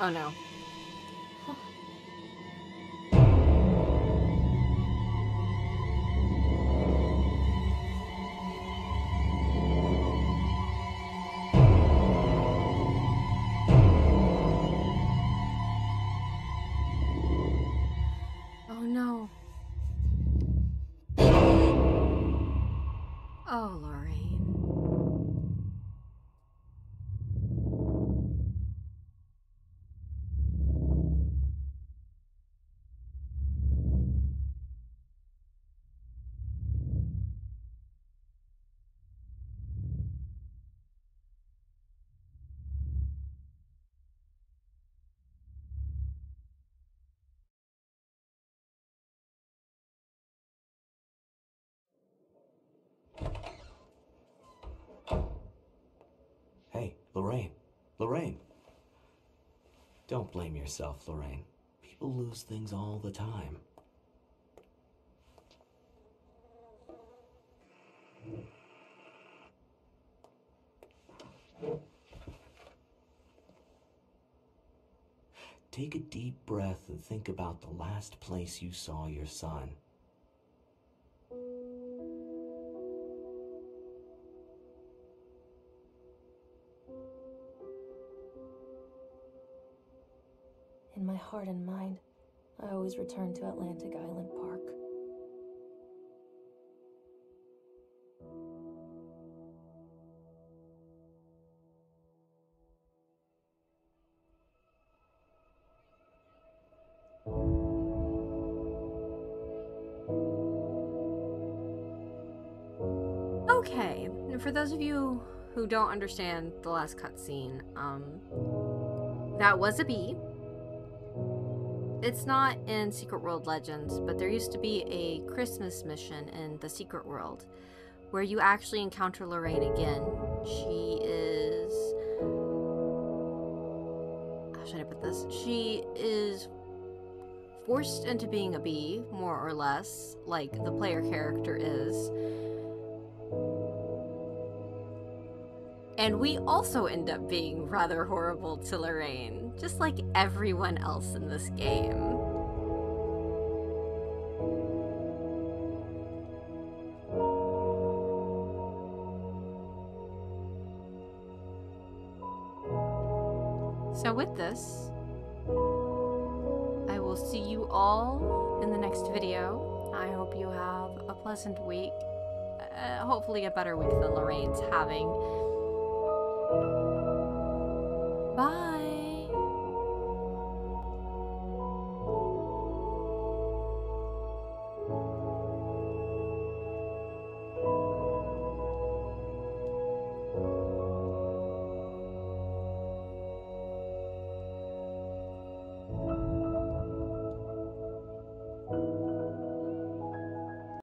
Oh no. Oh no. Oh Lorraine. Lorraine, Lorraine. Don't blame yourself, Lorraine. People lose things all the time. Take a deep breath and think about the last place you saw your son. In my heart and mind, I always return to Atlantic Island Park. Okay, and for those of you who don't understand the last cutscene, um, that was a bee. It's not in Secret World Legends, but there used to be a Christmas mission in the Secret World where you actually encounter Lorraine again. She is... how should I put this? She is forced into being a bee, more or less, like the player character is. And we also end up being rather horrible to Lorraine, just like everyone else in this game. So with this, I will see you all in the next video. I hope you have a pleasant week, uh, hopefully a better week than Lorraine's having. Bye!